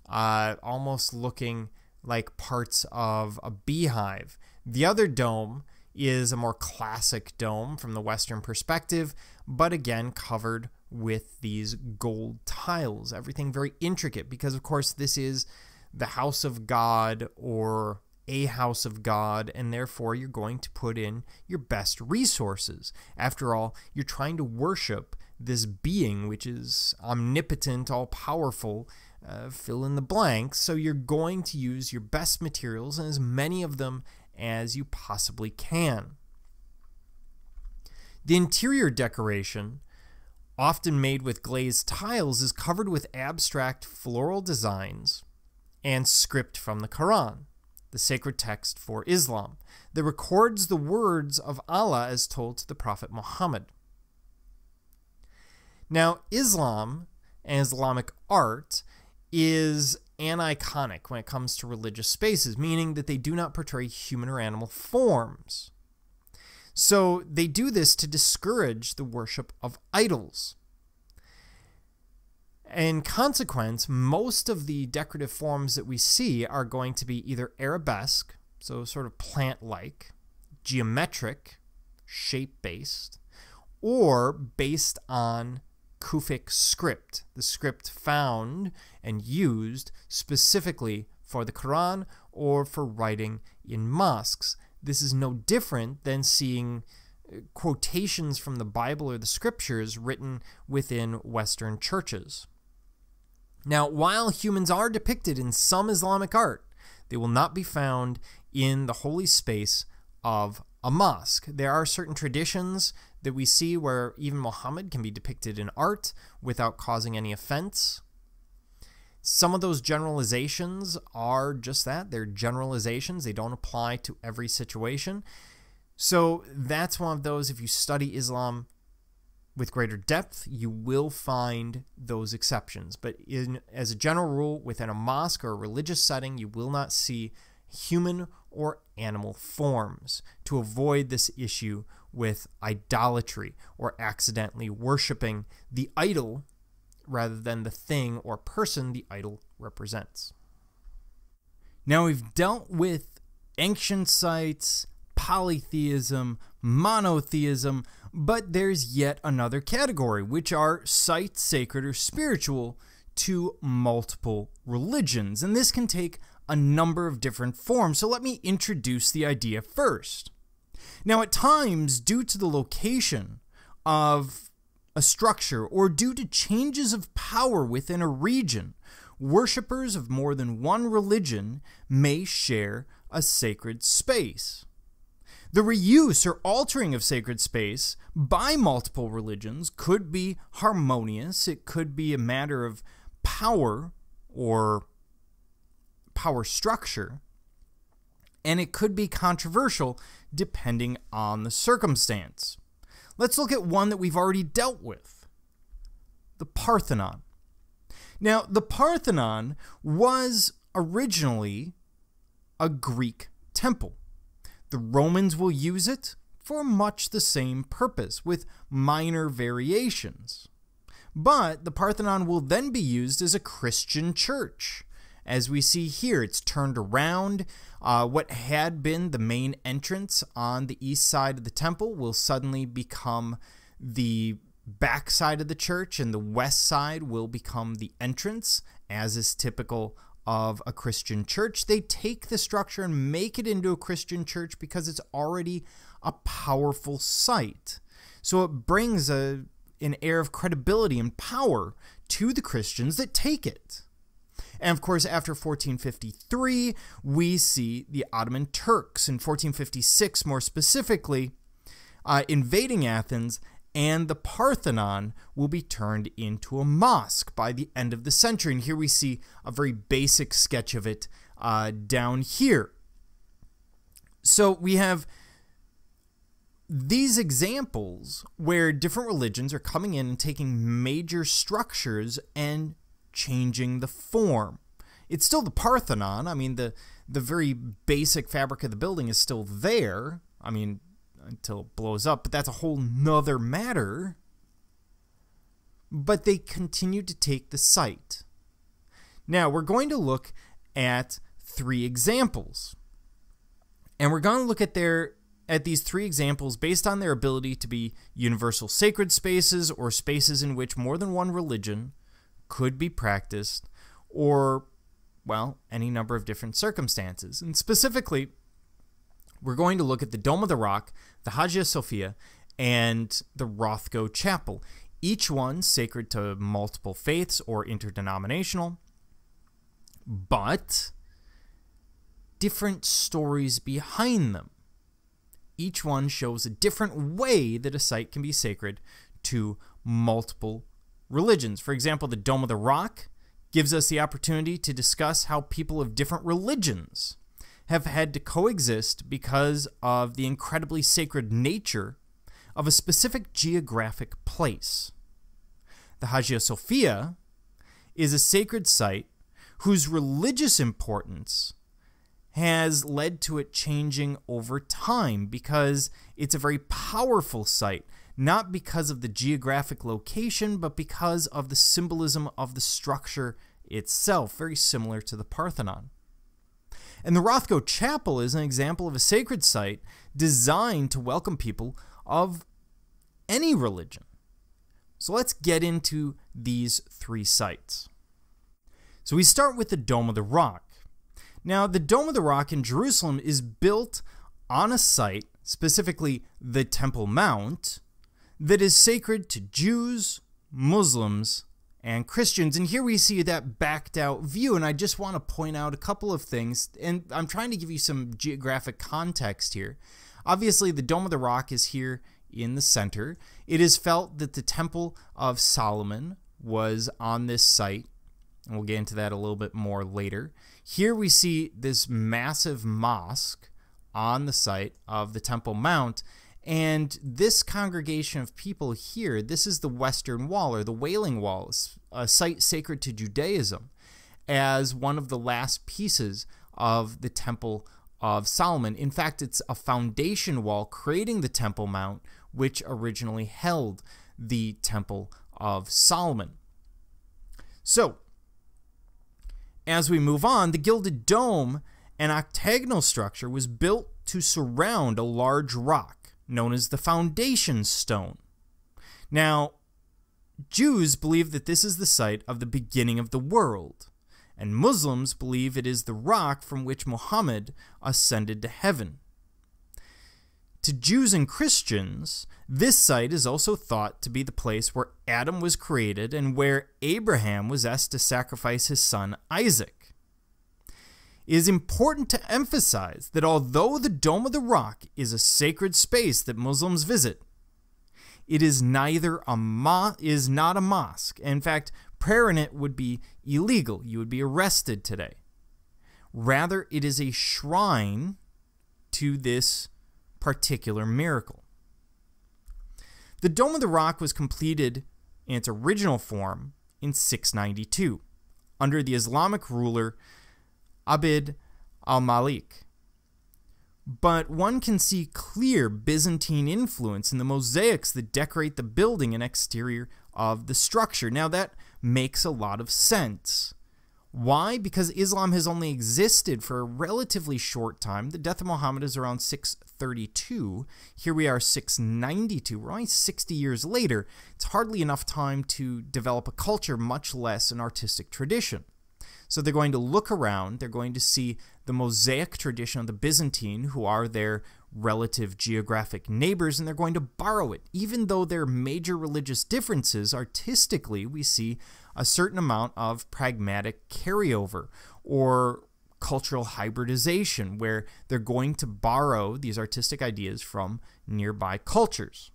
uh, almost looking like parts of a beehive. The other dome is a more classic dome from the Western perspective, but again covered with these gold tiles. Everything very intricate because, of course, this is the house of God or a house of God, and therefore you're going to put in your best resources. After all, you're trying to worship this being which is omnipotent, all-powerful, uh, fill in the blanks, so you're going to use your best materials and as many of them as you possibly can. The interior decoration, often made with glazed tiles, is covered with abstract floral designs and script from the Quran, the sacred text for Islam, that records the words of Allah as told to the Prophet Muhammad. Now, Islam and Islamic art is aniconic when it comes to religious spaces, meaning that they do not portray human or animal forms. So they do this to discourage the worship of idols. In consequence, most of the decorative forms that we see are going to be either arabesque, so sort of plant-like, geometric, shape-based, or based on Kufic script, the script found and used specifically for the Quran or for writing in mosques. This is no different than seeing quotations from the Bible or the scriptures written within Western churches. Now, while humans are depicted in some Islamic art, they will not be found in the holy space of a mosque. There are certain traditions that we see where even Muhammad can be depicted in art without causing any offense. Some of those generalizations are just that. They're generalizations. They don't apply to every situation. So that's one of those. If you study Islam with greater depth, you will find those exceptions. But in, as a general rule, within a mosque or a religious setting, you will not see human or animal forms to avoid this issue with idolatry or accidentally worshiping the idol rather than the thing or person the idol represents. Now, we've dealt with ancient sites, polytheism, monotheism, but there's yet another category, which are sites sacred or spiritual to multiple religions, and this can take a number of different forms. So let me introduce the idea first. Now, at times, due to the location of a structure or due to changes of power within a region, worshippers of more than one religion may share a sacred space. The reuse or altering of sacred space by multiple religions could be harmonious. It could be a matter of power or power structure, and it could be controversial depending on the circumstance. Let's look at one that we've already dealt with, the Parthenon. Now, the Parthenon was originally a Greek temple. The Romans will use it for much the same purpose, with minor variations. But the Parthenon will then be used as a Christian church. As we see here, it's turned around. Uh, what had been the main entrance on the east side of the temple will suddenly become the back side of the church, and the west side will become the entrance, as is typical of a Christian church. They take the structure and make it into a Christian church because it's already a powerful site. So it brings a, an air of credibility and power to the Christians that take it. And of course, after fourteen fifty-three, we see the Ottoman Turks, in fourteen fifty-six more specifically, uh, invading Athens, and the Parthenon will be turned into a mosque by the end of the century. And here we see a very basic sketch of it uh, down here. So we have these examples where different religions are coming in and taking major structures and changing the form. It's still the Parthenon. I mean, the, the very basic fabric of the building is still there. I mean, until it blows up, but that's a whole nother matter. But they continue to take the site. Now, we're going to look at three examples. And we're going to look at their at these three examples based on their ability to be universal sacred spaces, or spaces in which more than one religion could be practiced, or, well, any number of different circumstances. And specifically, we're going to look at the Dome of the Rock, the Hagia Sophia, and the Rothko Chapel, each one sacred to multiple faiths or interdenominational, but different stories behind them. Each one shows a different way that a site can be sacred to multiple religions. For example, the Dome of the Rock gives us the opportunity to discuss how people of different religions have had to coexist because of the incredibly sacred nature of a specific geographic place. The Hagia Sophia is a sacred site whose religious importance has led to it changing over time, because it's a very powerful site, not because of the geographic location, but because of the symbolism of the structure itself, very similar to the Parthenon. And the Rothko Chapel is an example of a sacred site designed to welcome people of any religion. So let's get into these three sites. So we start with the Dome of the Rock. Now, the Dome of the Rock in Jerusalem is built on a site, specifically the Temple Mount, that is sacred to Jews, Muslims, and Christians. And here we see that backed out view, and I just want to point out a couple of things, and I'm trying to give you some geographic context here. Obviously, the Dome of the Rock is here in the center. It is felt that the Temple of Solomon was on this site, and we'll get into that a little bit more later. Here we see this massive mosque on the site of the Temple Mount. And this congregation of people here, this is the Western Wall, or the Wailing Wall, a site sacred to Judaism, as one of the last pieces of the Temple of Solomon. In fact, it's a foundation wall creating the Temple Mount, which originally held the Temple of Solomon. So, as we move on, the Gilded Dome, an octagonal structure, was built to surround a large rock, known as the Foundation Stone. Now, Jews believe that this is the site of the beginning of the world, and Muslims believe it is the rock from which Muhammad ascended to heaven. To Jews and Christians, this site is also thought to be the place where Adam was created and where Abraham was asked to sacrifice his son Isaac. It is important to emphasize that although the Dome of the Rock is a sacred space that Muslims visit, It is neither a mo- is not a mosque. In fact, prayer in it would be illegal. You would be arrested today. Rather, it is a shrine to this particular miracle. The Dome of the Rock was completed in its original form in six ninety-two under the Islamic ruler Abd al-Malik. But one can see clear Byzantine influence in the mosaics that decorate the building and exterior of the structure. Now that makes a lot of sense. Why? Because Islam has only existed for a relatively short time. The death of Muhammad is around six thirty-two. Here we are six ninety-two. We're only sixty years later. It's hardly enough time to develop a culture, much less an artistic tradition. So they're going to look around, they're going to see the mosaic tradition of the Byzantine, who are their relative geographic neighbors, and they're going to borrow it. Even though there are major religious differences, artistically we see a certain amount of pragmatic carryover or cultural hybridization, where they're going to borrow these artistic ideas from nearby cultures.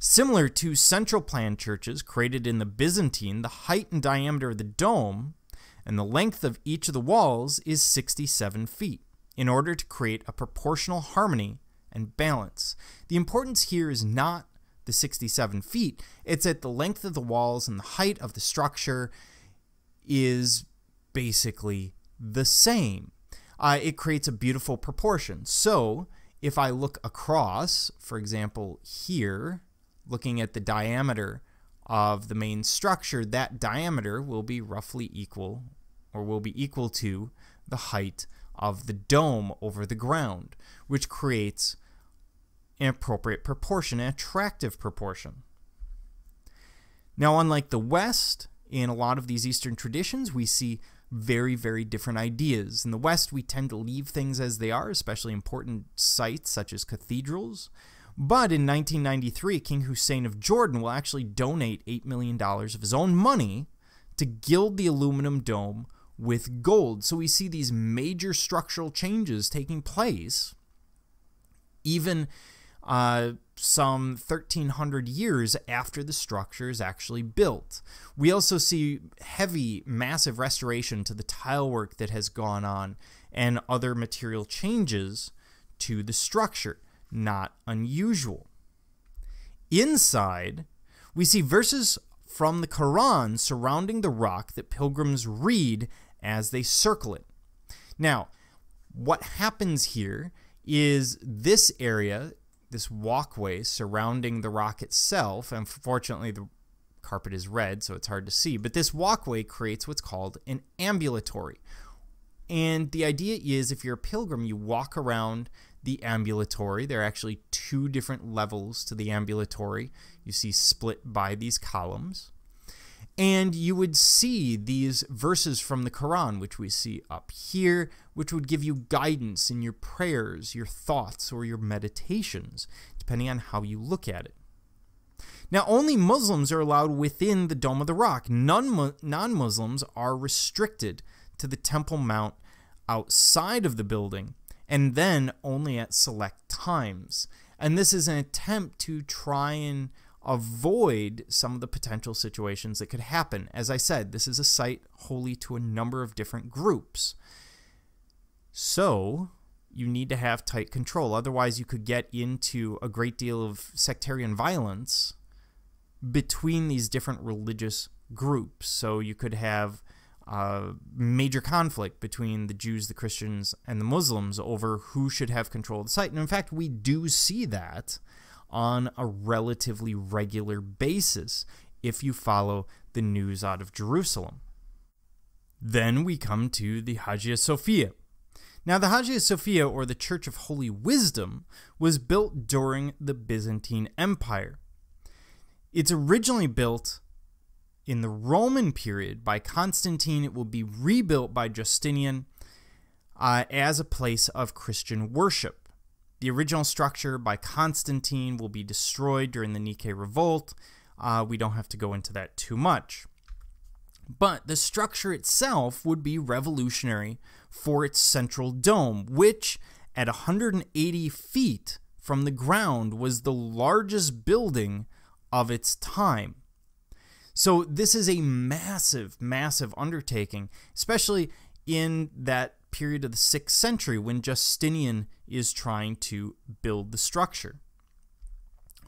Similar to central plan churches created in the Byzantine, the height and diameter of the dome and the length of each of the walls is sixty-seven feet in order to create a proportional harmony and balance. The importance here is not the sixty-seven feet, it's that the length of the walls and the height of the structure is basically the same. Uh, it creates a beautiful proportion. So if I look across, for example, here, looking at the diameter of the main structure, that diameter will be roughly equal, or will be equal to, the height of the dome over the ground, which creates an appropriate proportion, an attractive proportion. Now, unlike the West, in a lot of these Eastern traditions, we see very, very different ideas. In the West, we tend to leave things as they are, especially important sites such as cathedrals. But in nineteen ninety-three, King Hussein of Jordan will actually donate eight million dollars of his own money to gild the aluminum dome with gold. So we see these major structural changes taking place, even uh, some thirteen hundred years after the structure is actually built. We also see heavy, massive restoration to the tile work that has gone on and other material changes to the structure. Not unusual. Inside, we see verses from the Quran surrounding the rock that pilgrims read as they circle it. Now, what happens here is this area, this walkway surrounding the rock itself, and fortunately the carpet is red, so it's hard to see, but this walkway creates what's called an ambulatory. And the idea is, if you're a pilgrim, you walk around the ambulatory. There are actually two different levels to the ambulatory, you see, split by these columns. And you would see these verses from the Quran, which we see up here, which would give you guidance in your prayers, your thoughts, or your meditations, depending on how you look at it. Now, only Muslims are allowed within the Dome of the Rock. Non-Muslims are restricted to the Temple Mount outside of the building, and then only at select times. And this is an attempt to try and avoid some of the potential situations that could happen. As I said, this is a site holy to a number of different groups. So you need to have tight control. Otherwise, you could get into a great deal of sectarian violence between these different religious groups. So you could have Uh, major conflict between the Jews, the Christians, and the Muslims over who should have control of the site. And in fact, we do see that on a relatively regular basis if you follow the news out of Jerusalem. Then we come to the Hagia Sophia. Now, the Hagia Sophia, or the Church of Holy Wisdom, was built during the Byzantine Empire. It's originally built in the Roman period by Constantine. It will be rebuilt by Justinian uh, as a place of Christian worship. The original structure by Constantine will be destroyed during the Nika Revolt. Uh, we don't have to go into that too much. But the structure itself would be revolutionary for its central dome, which at one hundred eighty feet from the ground was the largest building of its time. So this is a massive, massive undertaking, especially in that period of the sixth century when Justinian is trying to build the structure.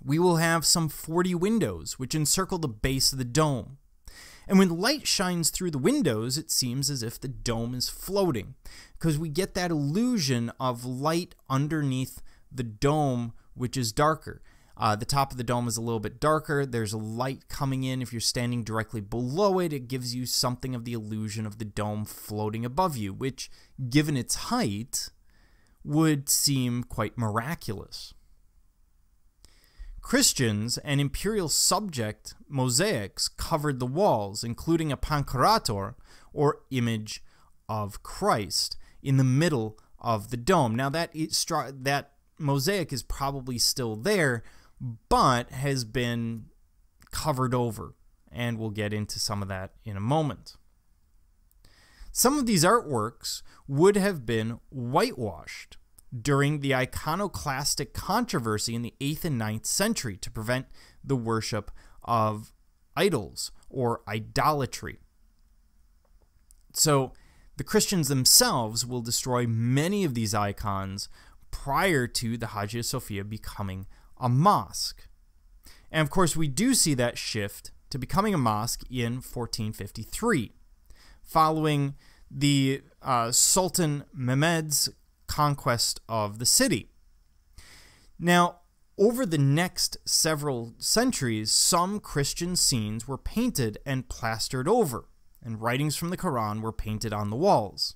We will have some forty windows, which encircle the base of the dome. And when light shines through the windows, it seems as if the dome is floating, because we get that illusion of light underneath the dome, which is darker. Uh, the top of the dome is a little bit darker. There's a light coming in. If you're standing directly below it, it gives you something of the illusion of the dome floating above you, which, given its height, would seem quite miraculous. Christians and imperial subject mosaics covered the walls, including a pancrator, or image of Christ, in the middle of the dome. Now that, that mosaic is probably still there, but has been covered over, and we'll get into some of that in a moment. Some of these artworks would have been whitewashed during the iconoclastic controversy in the eighth and ninth century to prevent the worship of idols or idolatry. So the Christians themselves will destroy many of these icons prior to the Hagia Sophia becoming a mosque. And of course we do see that shift to becoming a mosque in fourteen fifty-three, following the uh, Sultan Mehmed's conquest of the city. Now, over the next several centuries, some Christian scenes were painted and plastered over, and writings from the Quran were painted on the walls.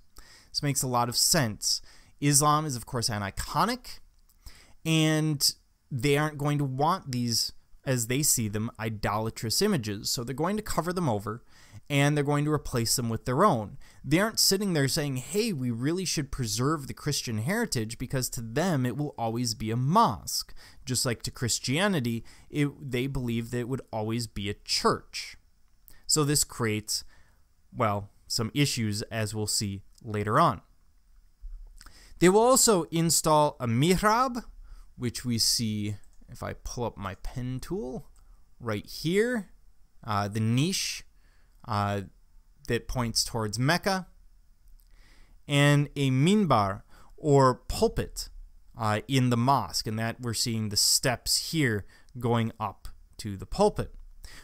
This makes a lot of sense. Islam is, of course, aniconic, and they aren't going to want these, as they see them, idolatrous images, so they're going to cover them over, and they're going to replace them with their own. They aren't sitting there saying, hey, we really should preserve the Christian heritage, because to them it will always be a mosque. Just like to Christianity, it, they believe that it would always be a church. So this creates, well, some issues, as we'll see later on. They will also install a mihrab, which we see, if I pull up my pen tool, right here, uh, the niche, Uh, that points towards Mecca, and a minbar, or pulpit, uh, in the mosque, and that we're seeing the steps here going up to the pulpit.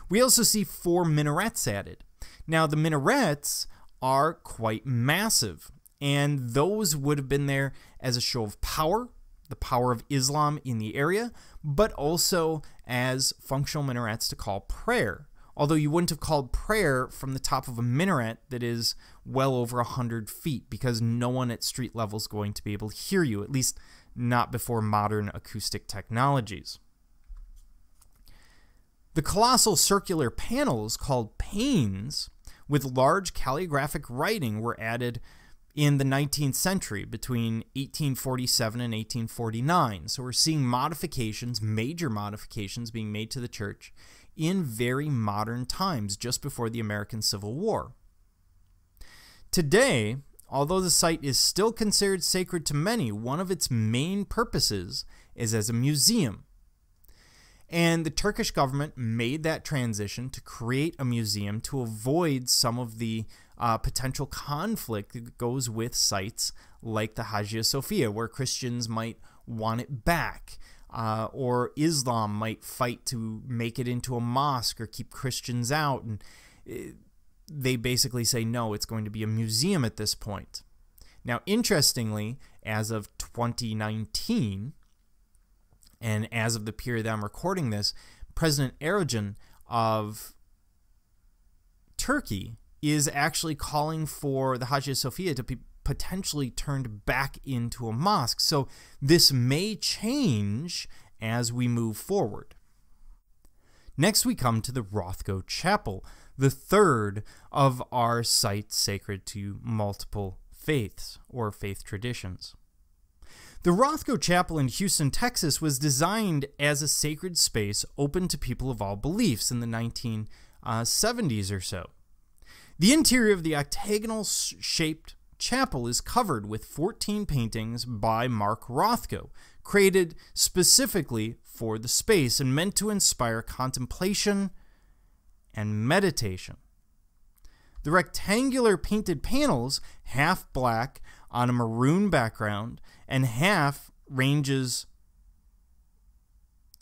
We also see four minarets added. Now the minarets are quite massive, and those would have been there as a show of power, the power of Islam in the area, but also as functional minarets to call prayer. Although you wouldn't have called prayer from the top of a minaret that is well over one hundred feet, because no one at street level is going to be able to hear you, at least not before modern acoustic technologies. The colossal circular panels called panes with large calligraphic writing were added in the nineteenth century between eighteen forty-seven and eighteen forty-nine. So we're seeing modifications, major modifications being made to the church in very modern times, just before the American Civil War. Today, although the site is still considered sacred to many, one of its main purposes is as a museum. And the Turkish government made that transition to create a museum to avoid some of the uh, potential conflict that goes with sites like the Hagia Sophia, where Christians might want it back. Uh, or Islam might fight to make it into a mosque or keep Christians out, and it, they basically say, no, it's going to be a museum at this point. Now, interestingly, as of twenty nineteen, and as of the period that I'm recording this, President Erdogan of Turkey is actually calling for the Hagia Sophia to be potentially turned back into a mosque. So this may change as we move forward. Next we come to the Rothko Chapel, the third of our sites sacred to multiple faiths or faith traditions. The Rothko Chapel in Houston, Texas was designed as a sacred space open to people of all beliefs in the nineteen seventies or so. The interior of the octagonal shaped chapel is covered with fourteen paintings by Mark Rothko, created specifically for the space and meant to inspire contemplation and meditation. The rectangular painted panels, half black on a maroon background and half ranges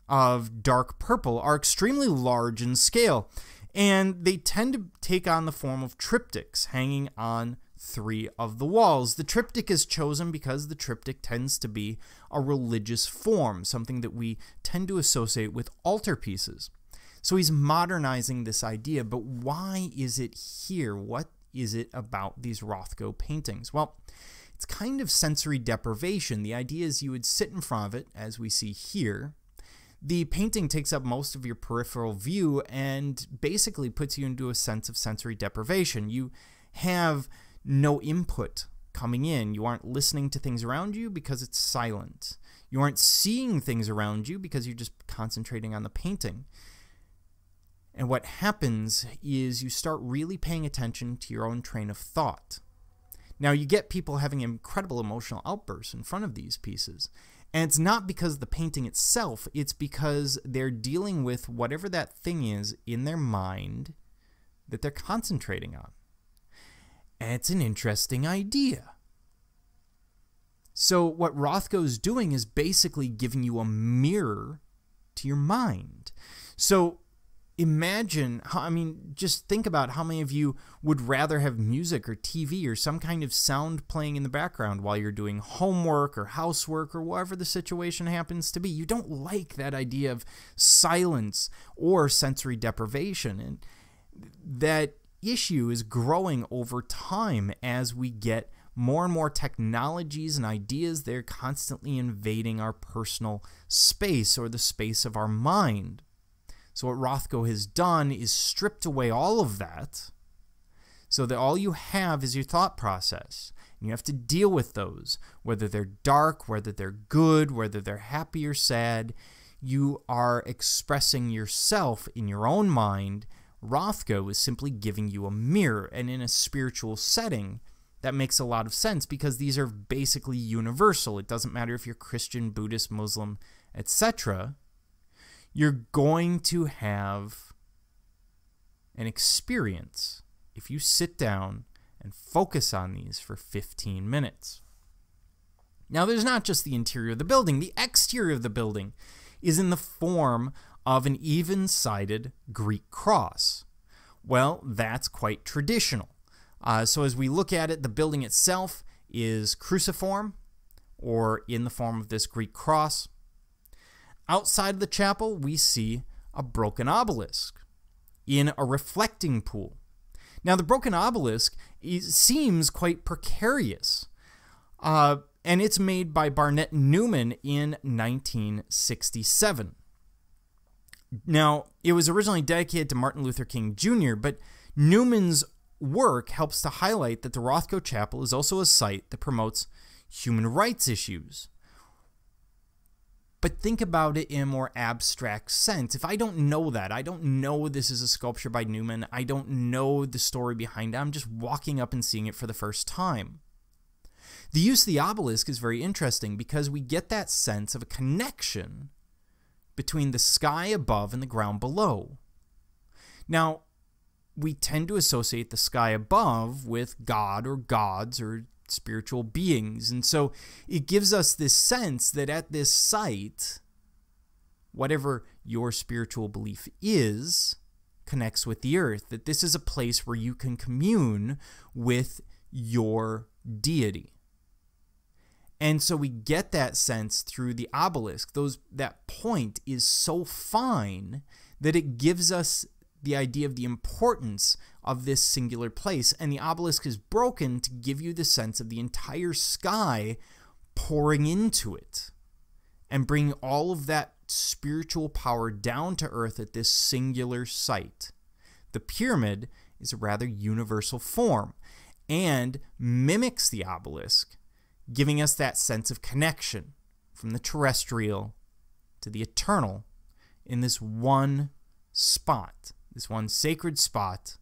of dark purple, are extremely large in scale, and they tend to take on the form of triptychs hanging on three of the walls. The triptych is chosen because the triptych tends to be a religious form, something that we tend to associate with altarpieces. So he's modernizing this idea, but why is it here? What is it about these Rothko paintings? Well, it's kind of sensory deprivation. The idea is you would sit in front of it, as we see here. The painting takes up most of your peripheral view and basically puts you into a sense of sensory deprivation. You have no input coming in. You aren't listening to things around you because it's silent. You aren't seeing things around you because you're just concentrating on the painting. And what happens is you start really paying attention to your own train of thought. Now, you get people having incredible emotional outbursts in front of these pieces. And it's not because of the painting itself, it's because they're dealing with whatever that thing is in their mind that they're concentrating on. And it's an interesting idea. So what Rothko's doing is basically giving you a mirror to your mind. So imagine, how, I mean, just think about how many of you would rather have music or T V or some kind of sound playing in the background while you're doing homework or housework or whatever the situation happens to be. You don't like that idea of silence or sensory deprivation, and that issue is growing over time as we get more and more technologies and ideas. They're constantly invading our personal space or the space of our mind. So what Rothko has done is stripped away all of that so that all you have is your thought process. And you have to deal with those, whether they're dark, whether they're good, whether they're happy or sad. You are expressing yourself in your own mind. Rothko is simply giving you a mirror, and in a spiritual setting, that makes a lot of sense because these are basically universal. It doesn't matter if you're Christian, Buddhist, Muslim, et cetera. You're going to have an experience if you sit down and focus on these for fifteen minutes. Now, there's not just the interior of the building. The exterior of the building is in the form of an even-sided Greek cross. Well, that's quite traditional. Uh, so as we look at it, the building itself is cruciform, or in the form of this Greek cross. Outside the chapel, we see a broken obelisk in a reflecting pool. Now, the broken obelisk is, seems quite precarious, uh, and it's made by Barnett Newman in nineteen sixty-seven. Now, it was originally dedicated to Martin Luther King Junior, but Newman's work helps to highlight that the Rothko Chapel is also a site that promotes human rights issues. But think about it in a more abstract sense. If I don't know that, I don't know this is a sculpture by Newman, I don't know the story behind it, I'm just walking up and seeing it for the first time. The use of the obelisk is very interesting because we get that sense of a connection between the sky above and the ground below. Now, we tend to associate the sky above with God or gods or spiritual beings, and so it gives us this sense that at this site, whatever your spiritual belief is, connects with the earth, that this is a place where you can commune with your deity. And so we get that sense through the obelisk. Those, that point is so fine that it gives us the idea of the importance of this singular place, and the obelisk is broken to give you the sense of the entire sky pouring into it and bringing all of that spiritual power down to earth at this singular site. The pyramid is a rather universal form and mimics the obelisk, giving us that sense of connection from the terrestrial to the eternal in this one spot. This one sacred spot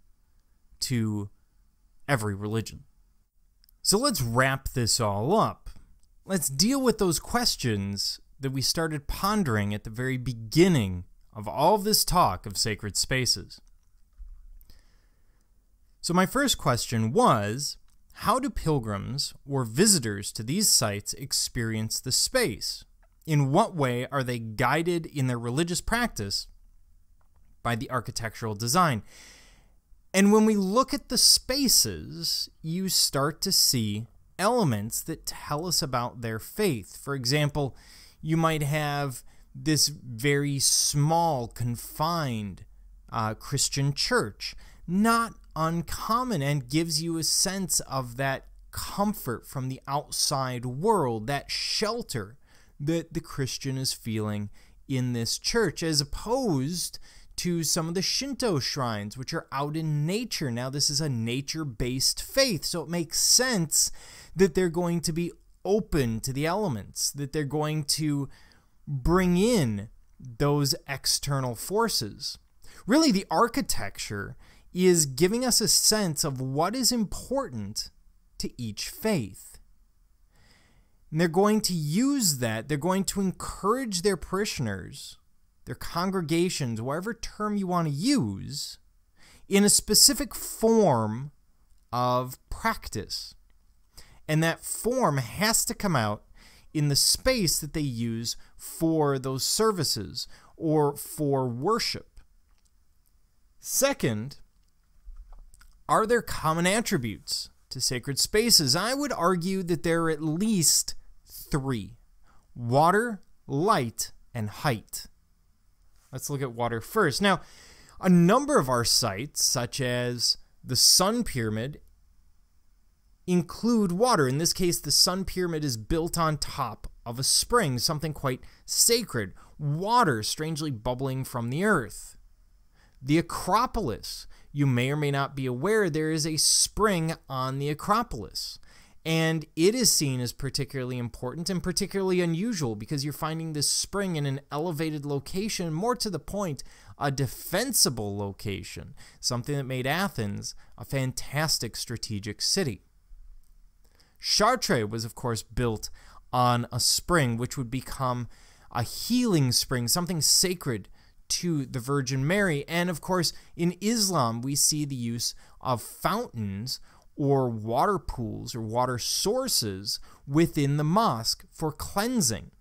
to every religion. So let's wrap this all up. Let's deal with those questions that we started pondering at the very beginning of all of this talk of sacred spaces. So my first question was, how do pilgrims or visitors to these sites experience the space? In what way are they guided in their religious practice by the architectural design? And when we look at the spaces, you start to see elements that tell us about their faith. For example, you might have this very small, confined uh, Christian church. Not uncommon, and gives you a sense of that comfort from the outside world, that shelter that the Christian is feeling in this church, as opposed to some of the Shinto shrines, which are out in nature. Now, this is a nature-based faith, so it makes sense that they're going to be open to the elements, that they're going to bring in those external forces. Really, the architecture is giving us a sense of what is important to each faith. And they're going to use that, they're going to encourage their parishioners, their congregations, whatever term you want to use, in a specific form of practice. And that form has to come out in the space that they use for those services or for worship. Second, are there common attributes to sacred spaces? I would argue that there are at least three: water, light, and height. Let's look at water first. Now, a number of our sites, such as the Sun Pyramid, include water. In this case, the Sun Pyramid is built on top of a spring, something quite sacred. Water strangely bubbling from the earth. The Acropolis. You may or may not be aware there is a spring on the Acropolis. And it is seen as particularly important and particularly unusual because you're finding this spring in an elevated location, more to the point, a defensible location, something that made Athens a fantastic strategic city. Chartres was, of course, built on a spring, which would become a healing spring, something sacred to the Virgin Mary. And, of course, in Islam, we see the use of fountains or water pools or water sources within the mosque for cleansing,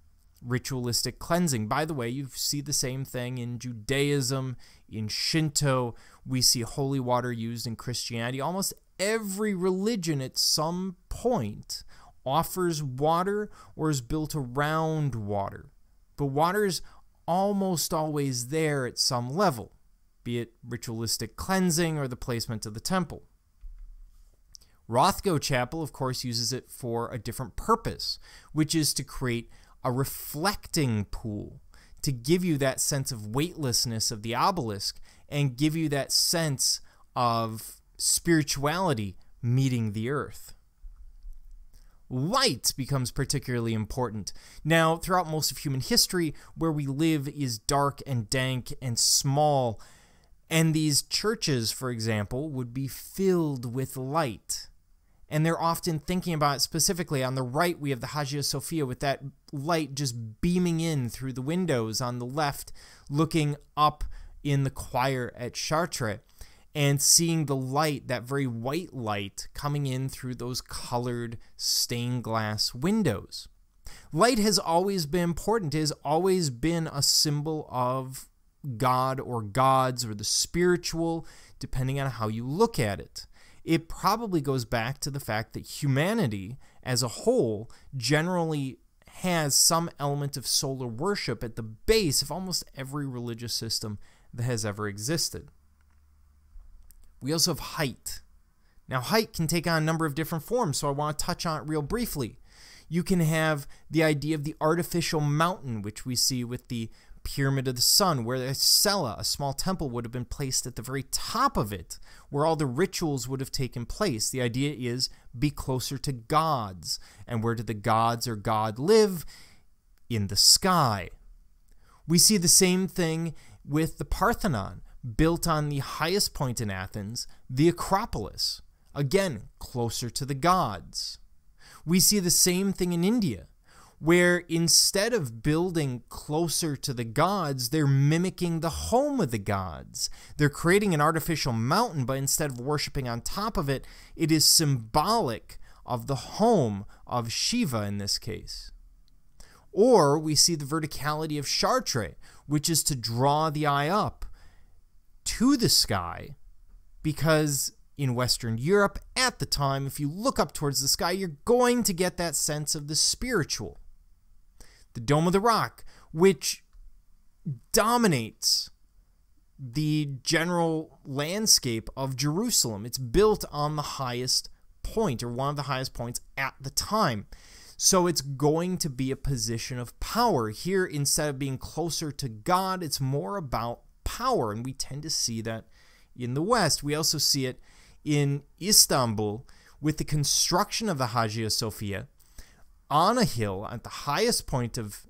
ritualistic cleansing. By the way, you see the same thing in Judaism, in Shinto. We see holy water used in Christianity. Almost every religion at some point offers water or is built around water. But water is almost always there at some level, be it ritualistic cleansing or the placement of the temple. Rothko Chapel, of course, uses it for a different purpose, which is to create a reflecting pool, to give you that sense of weightlessness of the obelisk and give you that sense of spirituality meeting the earth. Light becomes particularly important. Now, throughout most of human history, where we live is dark and dank and small, and these churches, for example, would be filled with light. And they're often thinking about it specifically. On the right, we have the Hagia Sophia with that light just beaming in through the windows. On the left, looking up in the choir at Chartres and seeing the light, that very white light, coming in through those colored stained glass windows. Light has always been important. It has always been a symbol of God or gods or the spiritual, depending on how you look at it. It probably goes back to the fact that humanity as a whole generally has some element of solar worship at the base of almost every religious system that has ever existed. We also have height. Now, height can take on a number of different forms, so I want to touch on it real briefly. You can have the idea of the artificial mountain, which we see with the Pyramid of the Sun, where a cella, a small temple, would have been placed at the very top of it, where all the rituals would have taken place. The idea is be closer to gods. And where do the gods or God live? In the sky. We see the same thing with the Parthenon, built on the highest point in Athens, the Acropolis. again closer to the gods. We see the same thing in India, where instead of building closer to the gods, they're mimicking the home of the gods. They're creating an artificial mountain, but instead of worshiping on top of it, it is symbolic of the home of Shiva in this case. Or we see the verticality of Chartres, which is to draw the eye up to the sky, because in Western Europe at the time, if you look up towards the sky, you're going to get that sense of the spiritual. The Dome of the Rock, which dominates the general landscape of Jerusalem. It's built on the highest point, or one of the highest points at the time. So it's going to be a position of power. Here, instead of being closer to God, it's more about power, and we tend to see that in the West. We also see it in Istanbul with the construction of the Hagia Sophia on a hill at the highest point of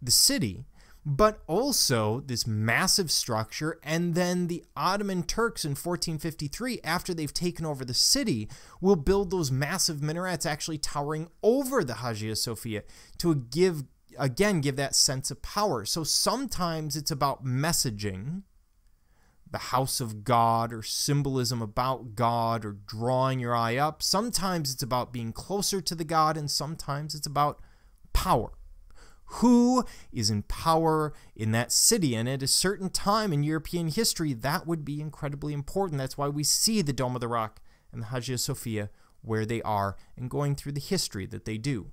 the city, but also this massive structure, and then the Ottoman Turks in fourteen fifty-three, after they've taken over the city, will build those massive minarets actually towering over the Hagia Sophia to give, again, give that sense of power. So sometimes it's about messaging, the house of God, or symbolism about God, or drawing your eye up. Sometimes it's about being closer to the God, and sometimes it's about power. Who is in power in that city? And at a certain time in European history, that would be incredibly important. That's why we see the Dome of the Rock and the Hagia Sophia where they are, and going through the history that they do.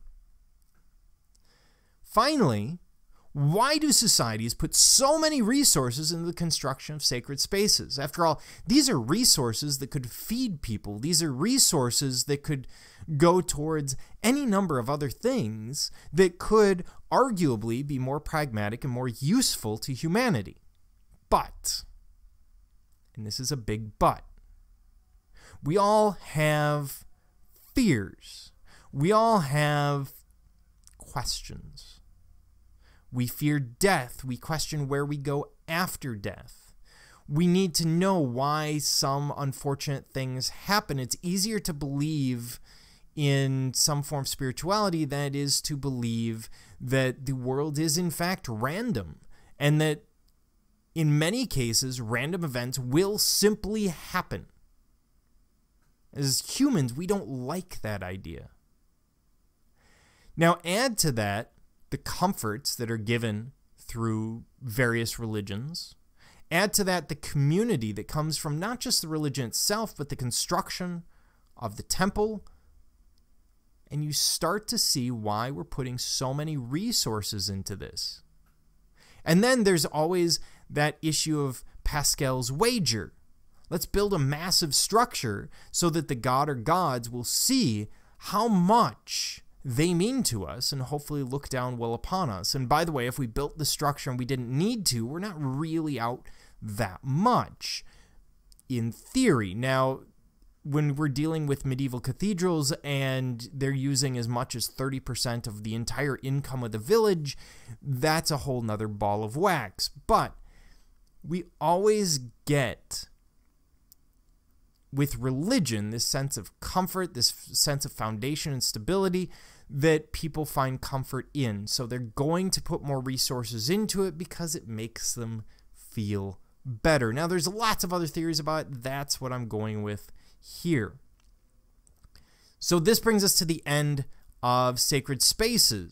Finally, why do societies put so many resources into the construction of sacred spaces? After all, these are resources that could feed people. These are resources that could go towards any number of other things that could arguably be more pragmatic and more useful to humanity. But, and this is a big but, we all have fears. We all have questions. We fear death. We question where we go after death. We need to know why some unfortunate things happen. It's easier to believe in some form of spirituality than it is to believe that the world is in fact random, and that in many cases random events will simply happen. As humans, we don't like that idea. Now add to that the comforts that are given through various religions. Add to that the community that comes from not just the religion itself, but the construction of the temple, and you start to see why we're putting so many resources into this. And then there's always that issue of Pascal's wager. Let's build a massive structure so that the god or gods will see how much they mean to us, and hopefully look down well upon us. And by the way, if we built the structure and we didn't need to, we're not really out that much, in theory. Now, when we're dealing with medieval cathedrals and they're using as much as thirty percent of the entire income of the village, that's a whole nother ball of wax. But we always get, with religion, this sense of comfort, this sense of foundation and stability that people find comfort in. So they're going to put more resources into it because it makes them feel better. Now, there's lots of other theories about it. That's what I'm going with here. So this brings us to the end of sacred spaces.